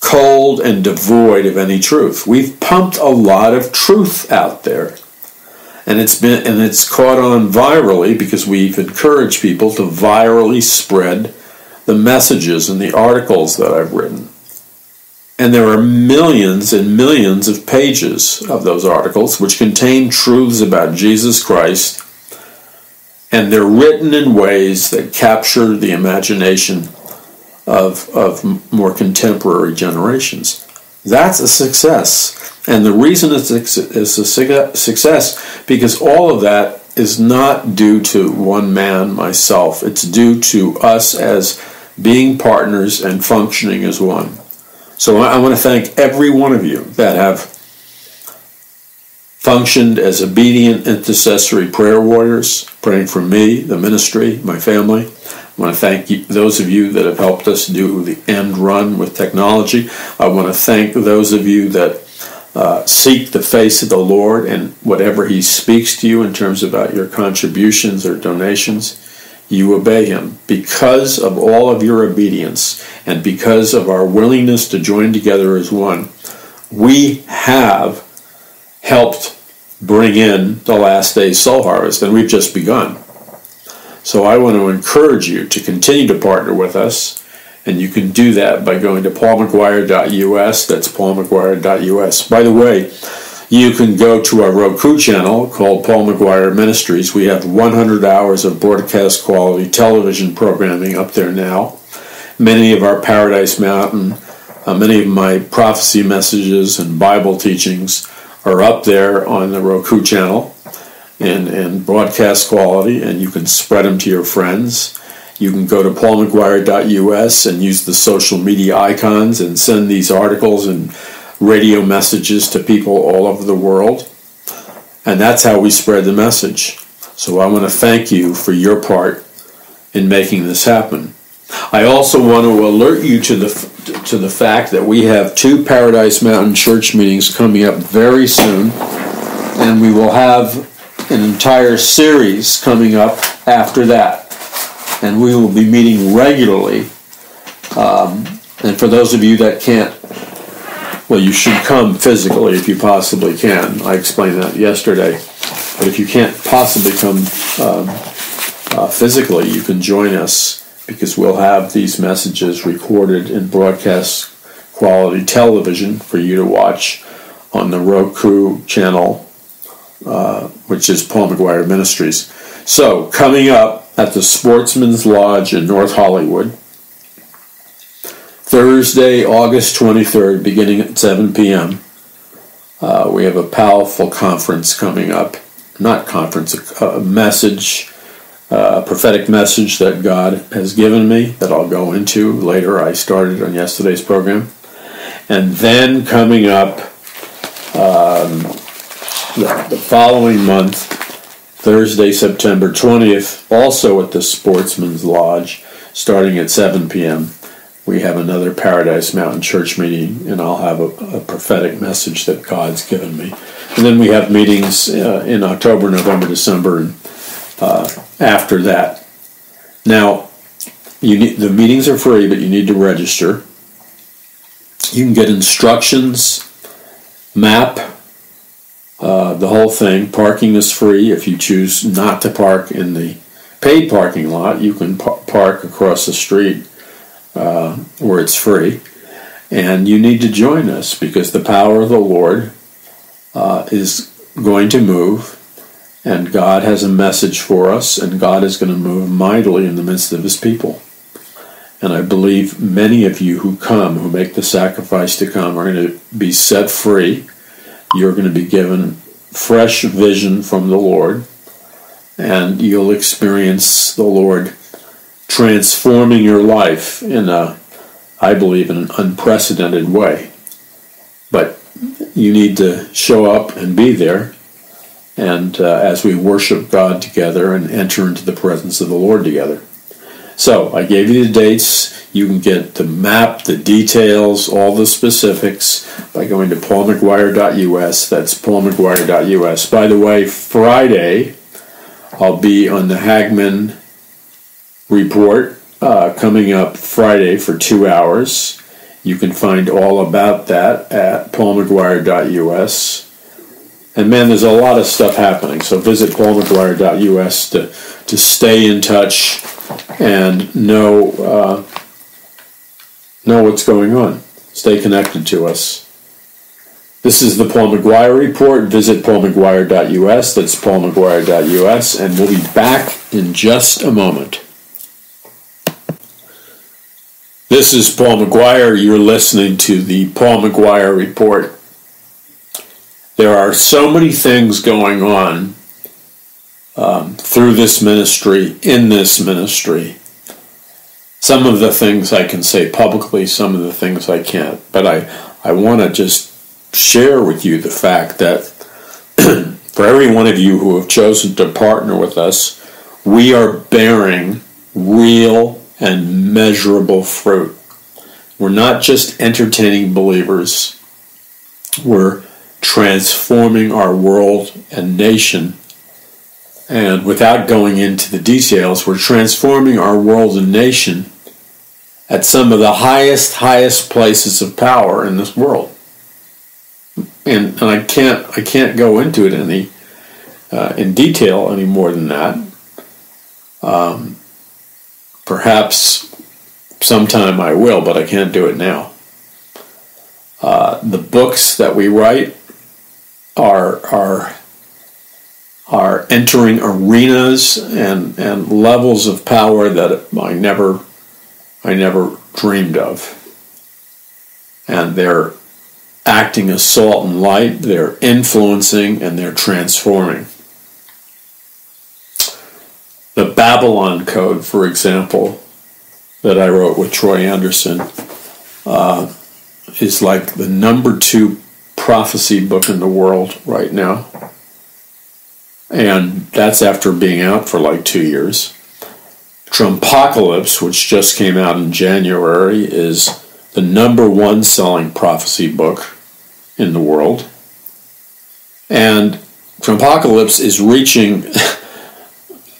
cold and devoid of any truth. We've pumped a lot of truth out there, and it's caught on virally because we've encouraged people to virally spread the messages and the articles that I've written. And there are millions and millions of pages of those articles which contain truths about Jesus Christ, and they're written in ways that capture the imagination of more contemporary generations. That's a success. And the reason it's a success, because all of that is not due to one man, myself. It's due to us as being partners and functioning as one. So I want to thank every one of you that have functioned as obedient intercessory prayer warriors, praying for me, the ministry, my family. I want to thank you, those of you that have helped us do the end run with technology. I want to thank those of you that seek the face of the Lord and whatever He speaks to you in terms about your contributions or donations, you obey Him. Because of all of your obedience and because of our willingness to join together as one, we have helped bring in the last day's soul harvest, and we've just begun. So I want to encourage you to continue to partner with us, and you can do that by going to paulmcguire.us. That's paulmcguire.us. By the way, you can go to our Roku channel called Paul McGuire Ministries. We have 100 hours of broadcast quality television programming up there now. Many of our Paradise Mountain, many of my prophecy messages and Bible teachings are up there on the Roku channel in broadcast quality, and you can spread them to your friends. You can go to paulmcguire.us and use the social media icons and send these articles and radio messages to people all over the world. And that's how we spread the message. So I want to thank you for your part in making this happen. I also want to alert you to the fact that we have 2 Paradise Mountain Church meetings coming up very soon, and we will have an entire series coming up after that. And we will be meeting regularly. And for those of you that can't, well, you should come physically if you possibly can. I explained that yesterday. But if you can't possibly come physically, you can join us, because we'll have these messages recorded in broadcast quality television for you to watch on the Roku channel, which is Paul McGuire Ministries. So, coming up at the Sportsman's Lodge in North Hollywood, Thursday, August 23rd, beginning at 7 p.m., we have a powerful conference coming up. Not conference, a message, a prophetic message that God has given me that I'll go into later. I started on yesterday's program. And then coming up the following month, Thursday, September 20th, also at the Sportsman's Lodge, starting at 7 p.m., we have another Paradise Mountain Church meeting, and I'll have a prophetic message that God's given me. And then we have meetings in October, November, December, and after that. Now, the meetings are free, but you need to register. You can get instructions, map, the whole thing. Parking is free. If you choose not to park in the paid parking lot, you can park across the street where it's free. And you need to join us, because the power of the Lord is going to move, and God has a message for us, and God is going to move mightily in the midst of his people. And I believe many of you who come, who make the sacrifice to come, are going to be set free. You're going to be given fresh vision from the Lord, and you'll experience the Lord transforming your life in a, I believe, in an unprecedented way. But you need to show up and be there, and as we worship God together and enter into the presence of the Lord together. So, I gave you the dates. You can get the map, the details, all the specifics by going to paulmcguire.us. That's paulmcguire.us. By the way, Friday, I'll be on the Hagman report coming up Friday for 2 hours. You can find all about that at paulmcguire.us. And man, there's a lot of stuff happening. So visit paulmcguire.us to stay in touch and know what's going on. Stay connected to us. This is the Paul McGuire Report. Visit paulmcguire.us. That's paulmcguire.us. And we'll be back in just a moment. This is Paul McGuire. You're listening to the Paul McGuire Report. There are so many things going on through this ministry, in this ministry. Some of the things I can say publicly, some of the things I can't. But I want to just share with you the fact that for every one of you who have chosen to partner with us, we are bearing real and measurable fruit. We're not just entertaining believers. We're transforming our world and nation. And without going into the details, we're transforming our world and nation at some of the highest places of power in this world. And I can't go into it in detail any more than that. Perhaps sometime I will, but I can't do it now. The books that we write are entering arenas and levels of power that I never dreamed of. And they're acting as salt and light, they're influencing, and they're transforming. The Babylon Code, for example, that I wrote with Troy Anderson, is like the #2 prophecy book in the world right now. And that's after being out for like 2 years. Trumpocalypse, which just came out in January, is the #1 selling prophecy book in the world. And Trumpocalypse is reaching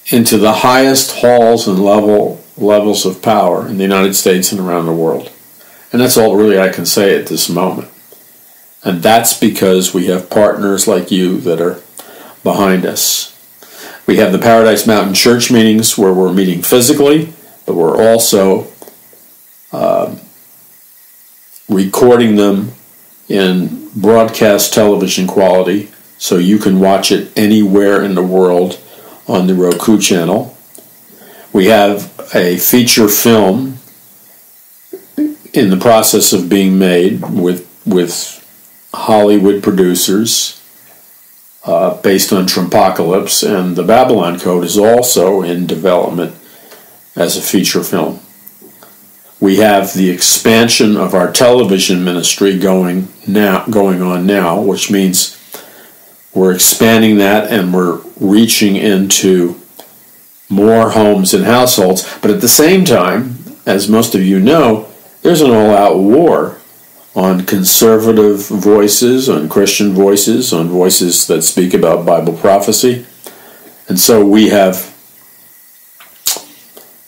into the highest halls and levels of power in the United States and around the world. And that's all really I can say at this moment. And that's because we have partners like you that are behind us. We have the Paradise Mountain Church meetings where we're meeting physically, but we're also recording them in broadcast television quality, so you can watch it anywhere in the world on the Roku Channel. We have a feature film in the process of being made with Hollywood producers, based on Trumpocalypse, and the Babylon Code is also in development as a feature film. We have the expansion of our television ministry going on now, which means we're expanding that and we're reaching into more homes and households. But at the same time, as most of you know, There's an all-out war on conservative voices, on Christian voices, on voices that speak about Bible prophecy. And so we have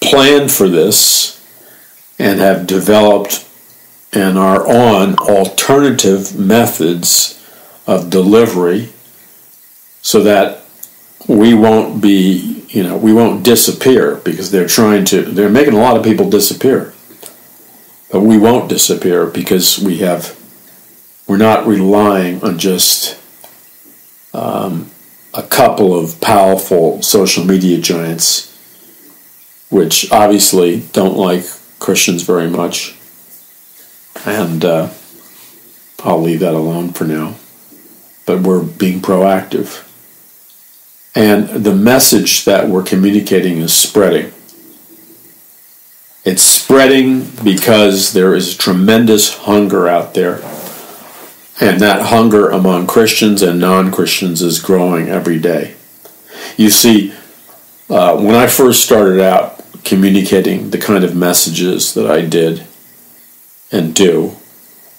planned for this and have developed and are on alternative methods of delivery so that we won't be, we won't disappear, because they're making a lot of people disappear. But we won't disappear because we're not relying on just a couple of powerful social media giants, which obviously don't like Christians very much. And I'll leave that alone for now. But we're being proactive. And the message that we're communicating is spreading. It's spreading because there is tremendous hunger out there. And that hunger among Christians and non-Christians is growing every day. You see, when I first started out communicating the kind of messages that I did and do,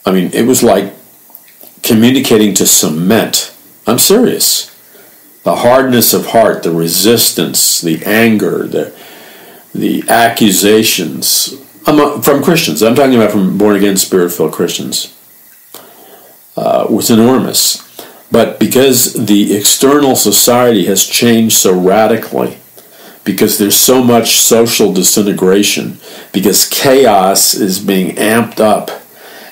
I mean, it was like communicating to cement. I'm serious. The hardness of heart, the resistance, the anger, the accusations from Christians, I'm talking about from born-again, spirit-filled Christians, was enormous. But because the external society has changed so radically, because there's so much social disintegration, because chaos is being amped up,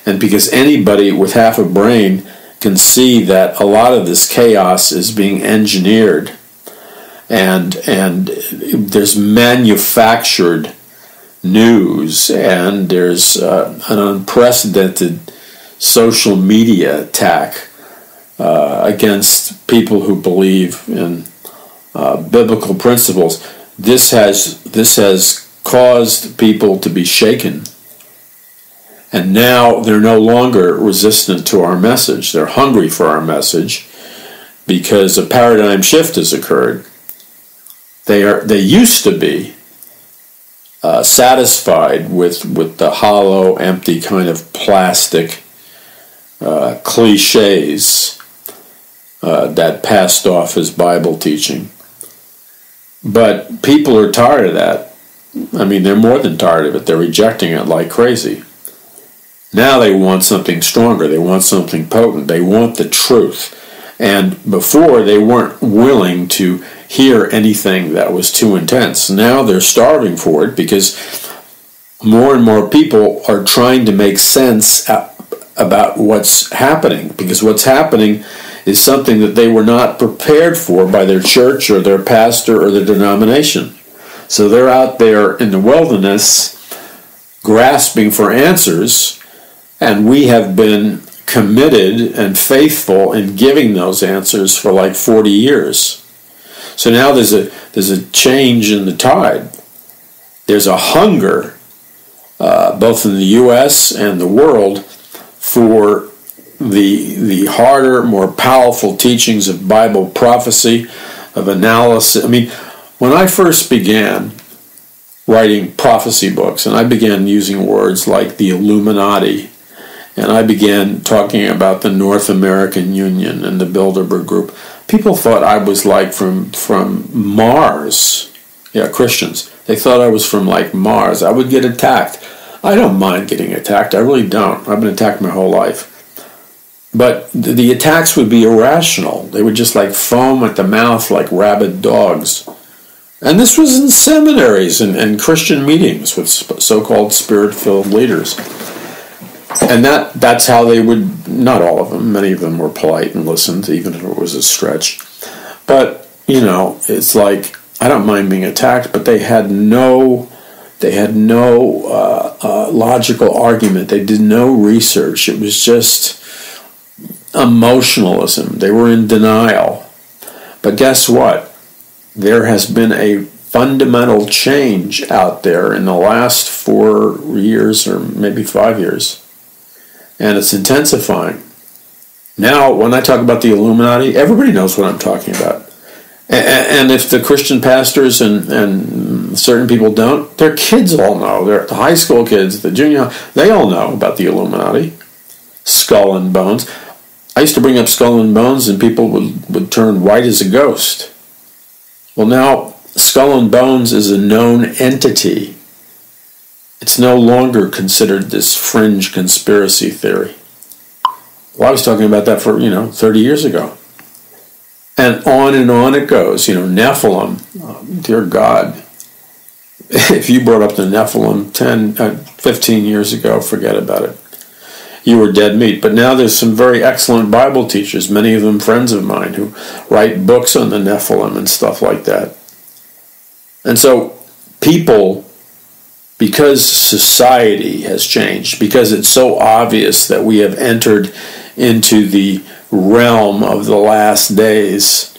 and because anybody with half a brain can see that a lot of this chaos is being engineered. And there's manufactured news, and there's an unprecedented social media attack against people who believe in biblical principles. This has caused people to be shaken, and now they're no longer resistant to our message. They're hungry for our message because a paradigm shift has occurred. They used to be satisfied with the hollow, empty kind of plastic cliches that passed off as Bible teaching. But people are tired of that. I mean, they're more than tired of it. They're rejecting it like crazy. Now they want something stronger. They want something potent. They want the truth. And before, they weren't willing to hear anything that was too intense. Now they're starving for it because more and more people are trying to make sense about what's happening, because what's happening is something that they were not prepared for by their church or their pastor or their denomination. So they're out there in the wilderness grasping for answers, and we have been committed and faithful in giving those answers for like 40 years. So now there's a change in the tide. There's a hunger, both in the U.S. and the world, for the harder, more powerful teachings of Bible prophecy, of analysis. I mean, when I first began writing prophecy books, and I began using words like the Illuminati, and I began talking about the North American Union and the Bilderberg Group, people thought I was like from Mars. Yeah, Christians. They thought I was from like Mars. I would get attacked. I don't mind getting attacked. I really don't. I've been attacked my whole life. But the attacks would be irrational. They would just like foam at the mouth like rabid dogs. And this was in seminaries and Christian meetings with so-called spirit-filled leaders. And that's how they would, not all of them, many of them were polite and listened, even if it was a stretch. But, it's like, I don't mind being attacked, but they had no logical argument. They did no research. It was just emotionalism. They were in denial. But guess what? There has been a fundamental change out there in the last 4 years or maybe 5 years. And it's intensifying. Now, when I talk about the Illuminati, everybody knows what I'm talking about. And if the Christian pastors and certain people don't, their kids all know. Their high school kids, the junior high, they all know about the Illuminati, Skull and Bones. I used to bring up Skull and Bones and people would turn white as a ghost. Well, now Skull and Bones is a known entity. It's no longer considered this fringe conspiracy theory. Well, I was talking about that for, 30 years ago. And on it goes. Nephilim, dear God, if you brought up the Nephilim 15 years ago, forget about it. You were dead meat. But now there's some very excellent Bible teachers, many of them friends of mine, who write books on the Nephilim and stuff like that. And so people, because society has changed, because it's so obvious that we have entered into the realm of the last days,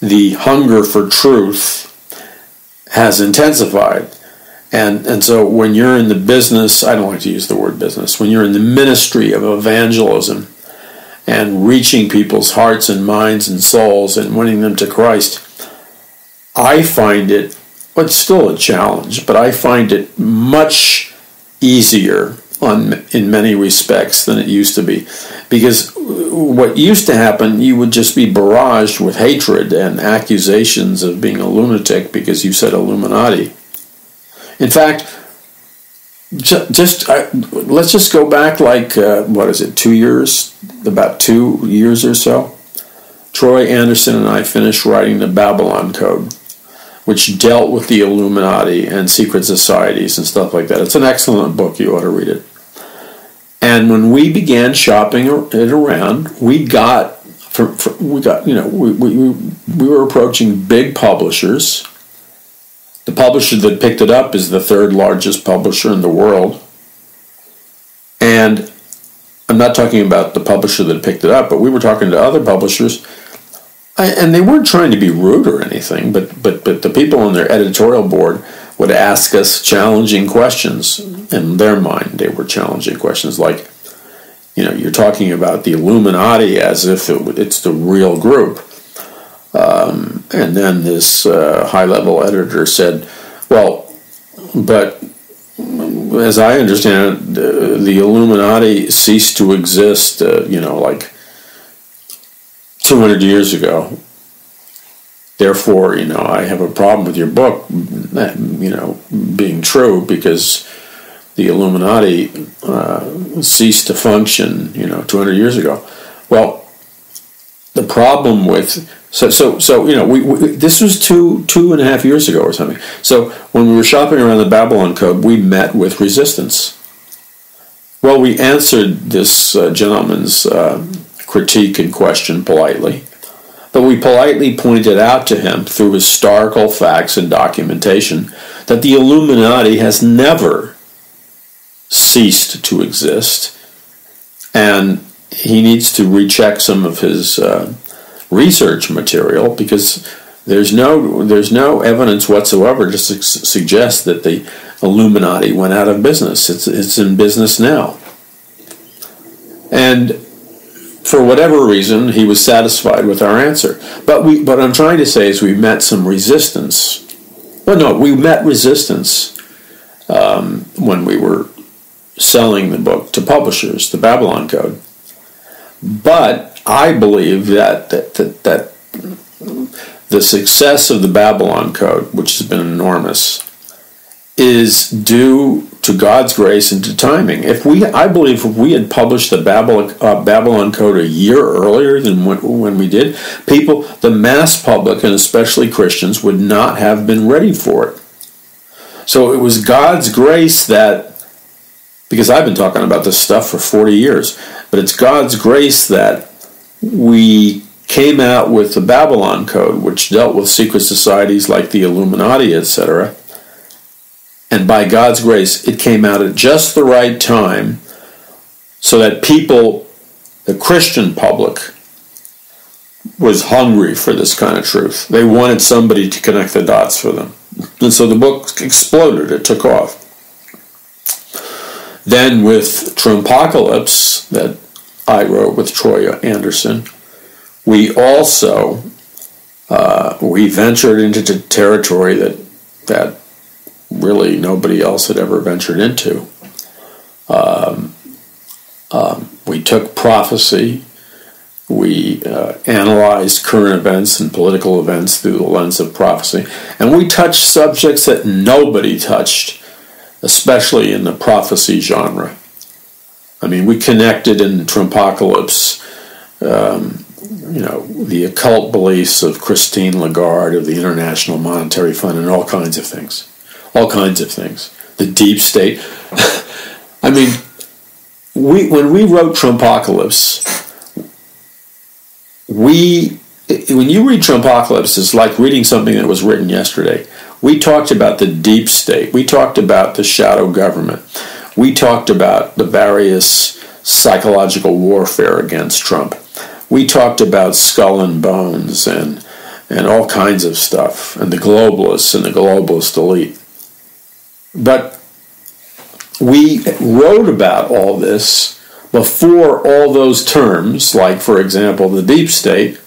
the hunger for truth has intensified. And so when you're in the business, I don't like to use the word business, when you're in the ministry of evangelism and reaching people's hearts and minds and souls and winning them to Christ, I find it, well, it's still a challenge, but I find it much easier in many respects than it used to be. Because what used to happen, you would just be barraged with hatred and accusations of being a lunatic because you said Illuminati. In fact, let's just go back like, 2 years? About 2 years or so. Troy Anderson and I finished writing The Babylon Code, which dealt with the Illuminati and secret societies and stuff like that. It's an excellent book. You ought to read it. And when we began shopping it around, we were approaching big publishers. The publisher that picked it up is the third largest publisher in the world. And I'm not talking about the publisher that picked it up, but we were talking to other publishers. And they weren't trying to be rude or anything, but the people on their editorial board would ask us challenging questions. In their mind, they were challenging questions like, you're talking about the Illuminati as if it's the real group. And then this high-level editor said, well, but as I understand it, the Illuminati ceased to exist, 200 years ago. Therefore, I have a problem with your book, being true, because the Illuminati ceased to function, 200 years ago. Well, the problem with this was two and a half years ago or something. So when we were shopping around the Babylon Code, we met with resistance. Well, we answered this gentleman's critique and question politely, but we politely pointed out to him through historical facts and documentation that the Illuminati has never ceased to exist, and he needs to recheck some of his research material, because there's no evidence whatsoever to suggest that the Illuminati went out of business. It's in business now. And for whatever reason, he was satisfied with our answer. But I'm trying to say is we met some resistance. Well, no, we met resistance when we were selling the book to publishers, The Babylon Code. But I believe that the success of The Babylon Code, which has been enormous, is due to God's grace and to timing. I believe if we had published the Babylon Code a year earlier than when we did, people, the mass public, and especially Christians, would not have been ready for it. So it was God's grace that, because I've been talking about this stuff for 40 years, but it's God's grace that we came out with the Babylon Code, which dealt with secret societies like the Illuminati, etc., and by God's grace, it came out at just the right time so that people, the Christian public, was hungry for this kind of truth. They wanted somebody to connect the dots for them. And so the book exploded. It took off. Then with Trumpocalypse, that I wrote with Troy Anderson, we also We ventured into territory that really nobody else had ever ventured into. We took prophecy. We analyzed current events and political events through the lens of prophecy. And we touched subjects that nobody touched, especially in the prophecy genre. I mean, we connected in Trumpocalypse, the occult beliefs of Christine Lagarde, of the International Monetary Fund, and all kinds of things. All kinds of things. The deep state. I mean, when we wrote Trumpocalypse... When you read Trumpocalypse, it's like reading something that was written yesterday. We talked about the deep state. We talked about the shadow government. We talked about the various psychological warfare against Trump. We talked about Skull and Bones and all kinds of stuff, and the globalist elite. But we wrote about all this before all those terms, like, for example, the deep state.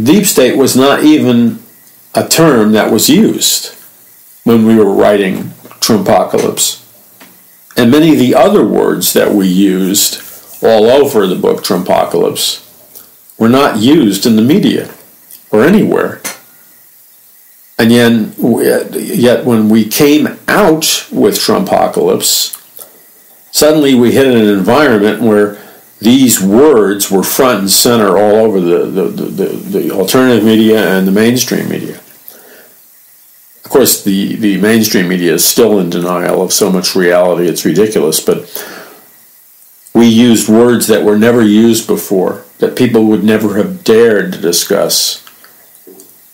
Deep state was not even a term that was used when we were writing Trumpocalypse. And many of the other words that we used all over the book Trumpocalypse were not used in the media or anywhere. And yet when we came out with Trumpocalypse, suddenly we hit an environment where these words were front and center all over the alternative media and the mainstream media. Of course, the mainstream media is still in denial of so much reality, it's ridiculous, but we used words that were never used before, that people would never have dared to discuss,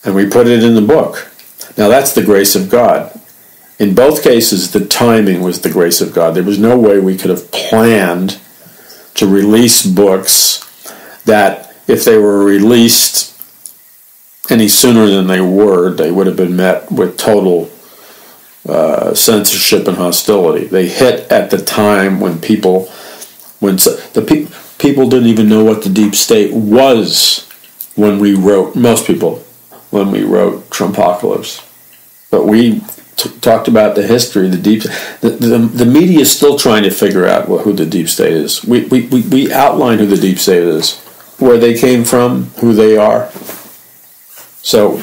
and we put it in the book. Now, that's the grace of God. In both cases, the timing was the grace of God. There was no way we could have planned to release books that, if they were released any sooner than they were, they would have been met with total censorship and hostility. They hit at the time when people didn't even know what the deep state was when we wrote, most people, when we wrote Trumpocalypse. But we talked about the history, the deep. The media is still trying to figure out who the deep state is. We outline who the deep state is, where they came from, who they are. So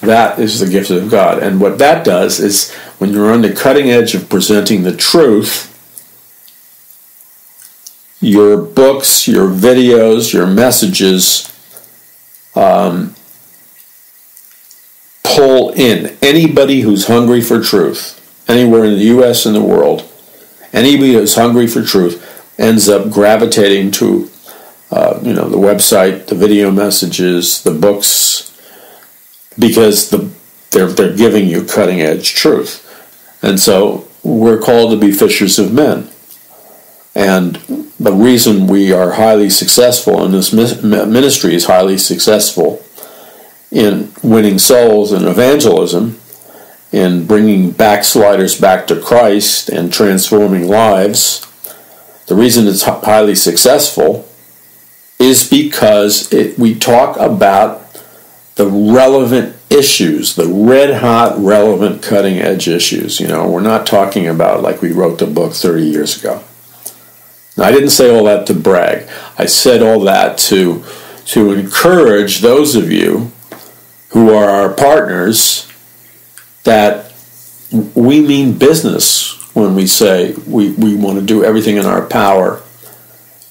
that is the gift of God, and what that does is, when you're on the cutting edge of presenting the truth, your books, your videos, your messages, pull in anybody who's hungry for truth. Anywhere in the U.S. and the world, anybody who's hungry for truth ends up gravitating to, the website, the video messages, the books, because they're giving you cutting edge truth. And so we're called to be fishers of men. And the reason we are highly successful, and this ministry is highly successful, in winning souls and evangelism, in bringing backsliders back to Christ and transforming lives, the reason it's highly successful is because we talk about the relevant issues, the red-hot, relevant, cutting-edge issues. We're not talking about, like, we wrote the book 30 years ago. Now, I didn't say all that to brag. I said all that to encourage those of you who are our partners, that we mean business when we say we want to do everything in our power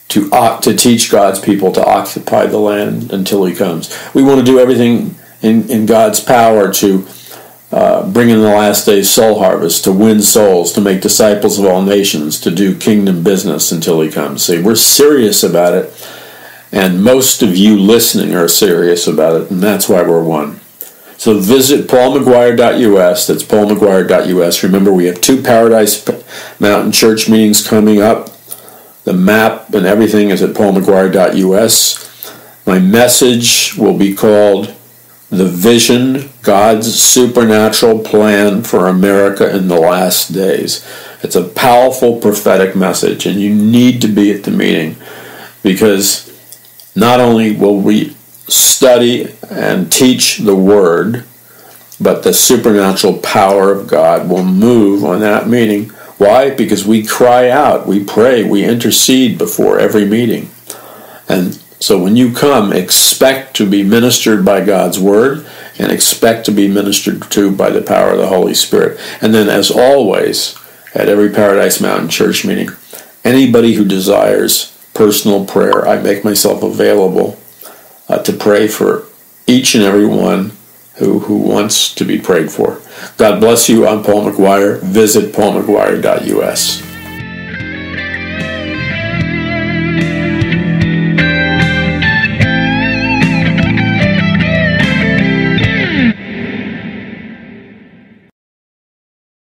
to teach God's people to occupy the land until He comes. We want to do everything in God's power to bring in the last day's soul harvest, to win souls, to make disciples of all nations, to do kingdom business until He comes. See, we're serious about it. And most of you listening are serious about it, and that's why we're one. So visit paulmcguire.us. That's paulmcguire.us. Remember, we have 2 Paradise Mountain Church meetings coming up. The map and everything is at paulmcguire.us. My message will be called The Vision, God's Supernatural Plan for America in the Last Days. It's a powerful prophetic message, and you need to be at the meeting, because not only will we study and teach the Word, but the supernatural power of God will move on that meeting. Why? Because we cry out, we pray, we intercede before every meeting. And so when you come, expect to be ministered by God's Word and expect to be ministered to by the power of the Holy Spirit. And then, as always, at every Paradise Mountain Church meeting, anybody who desires personal prayer, I make myself available to pray for each and every one who wants to be prayed for. God bless you. I'm Paul McGuire. Visit paulmcguire.us.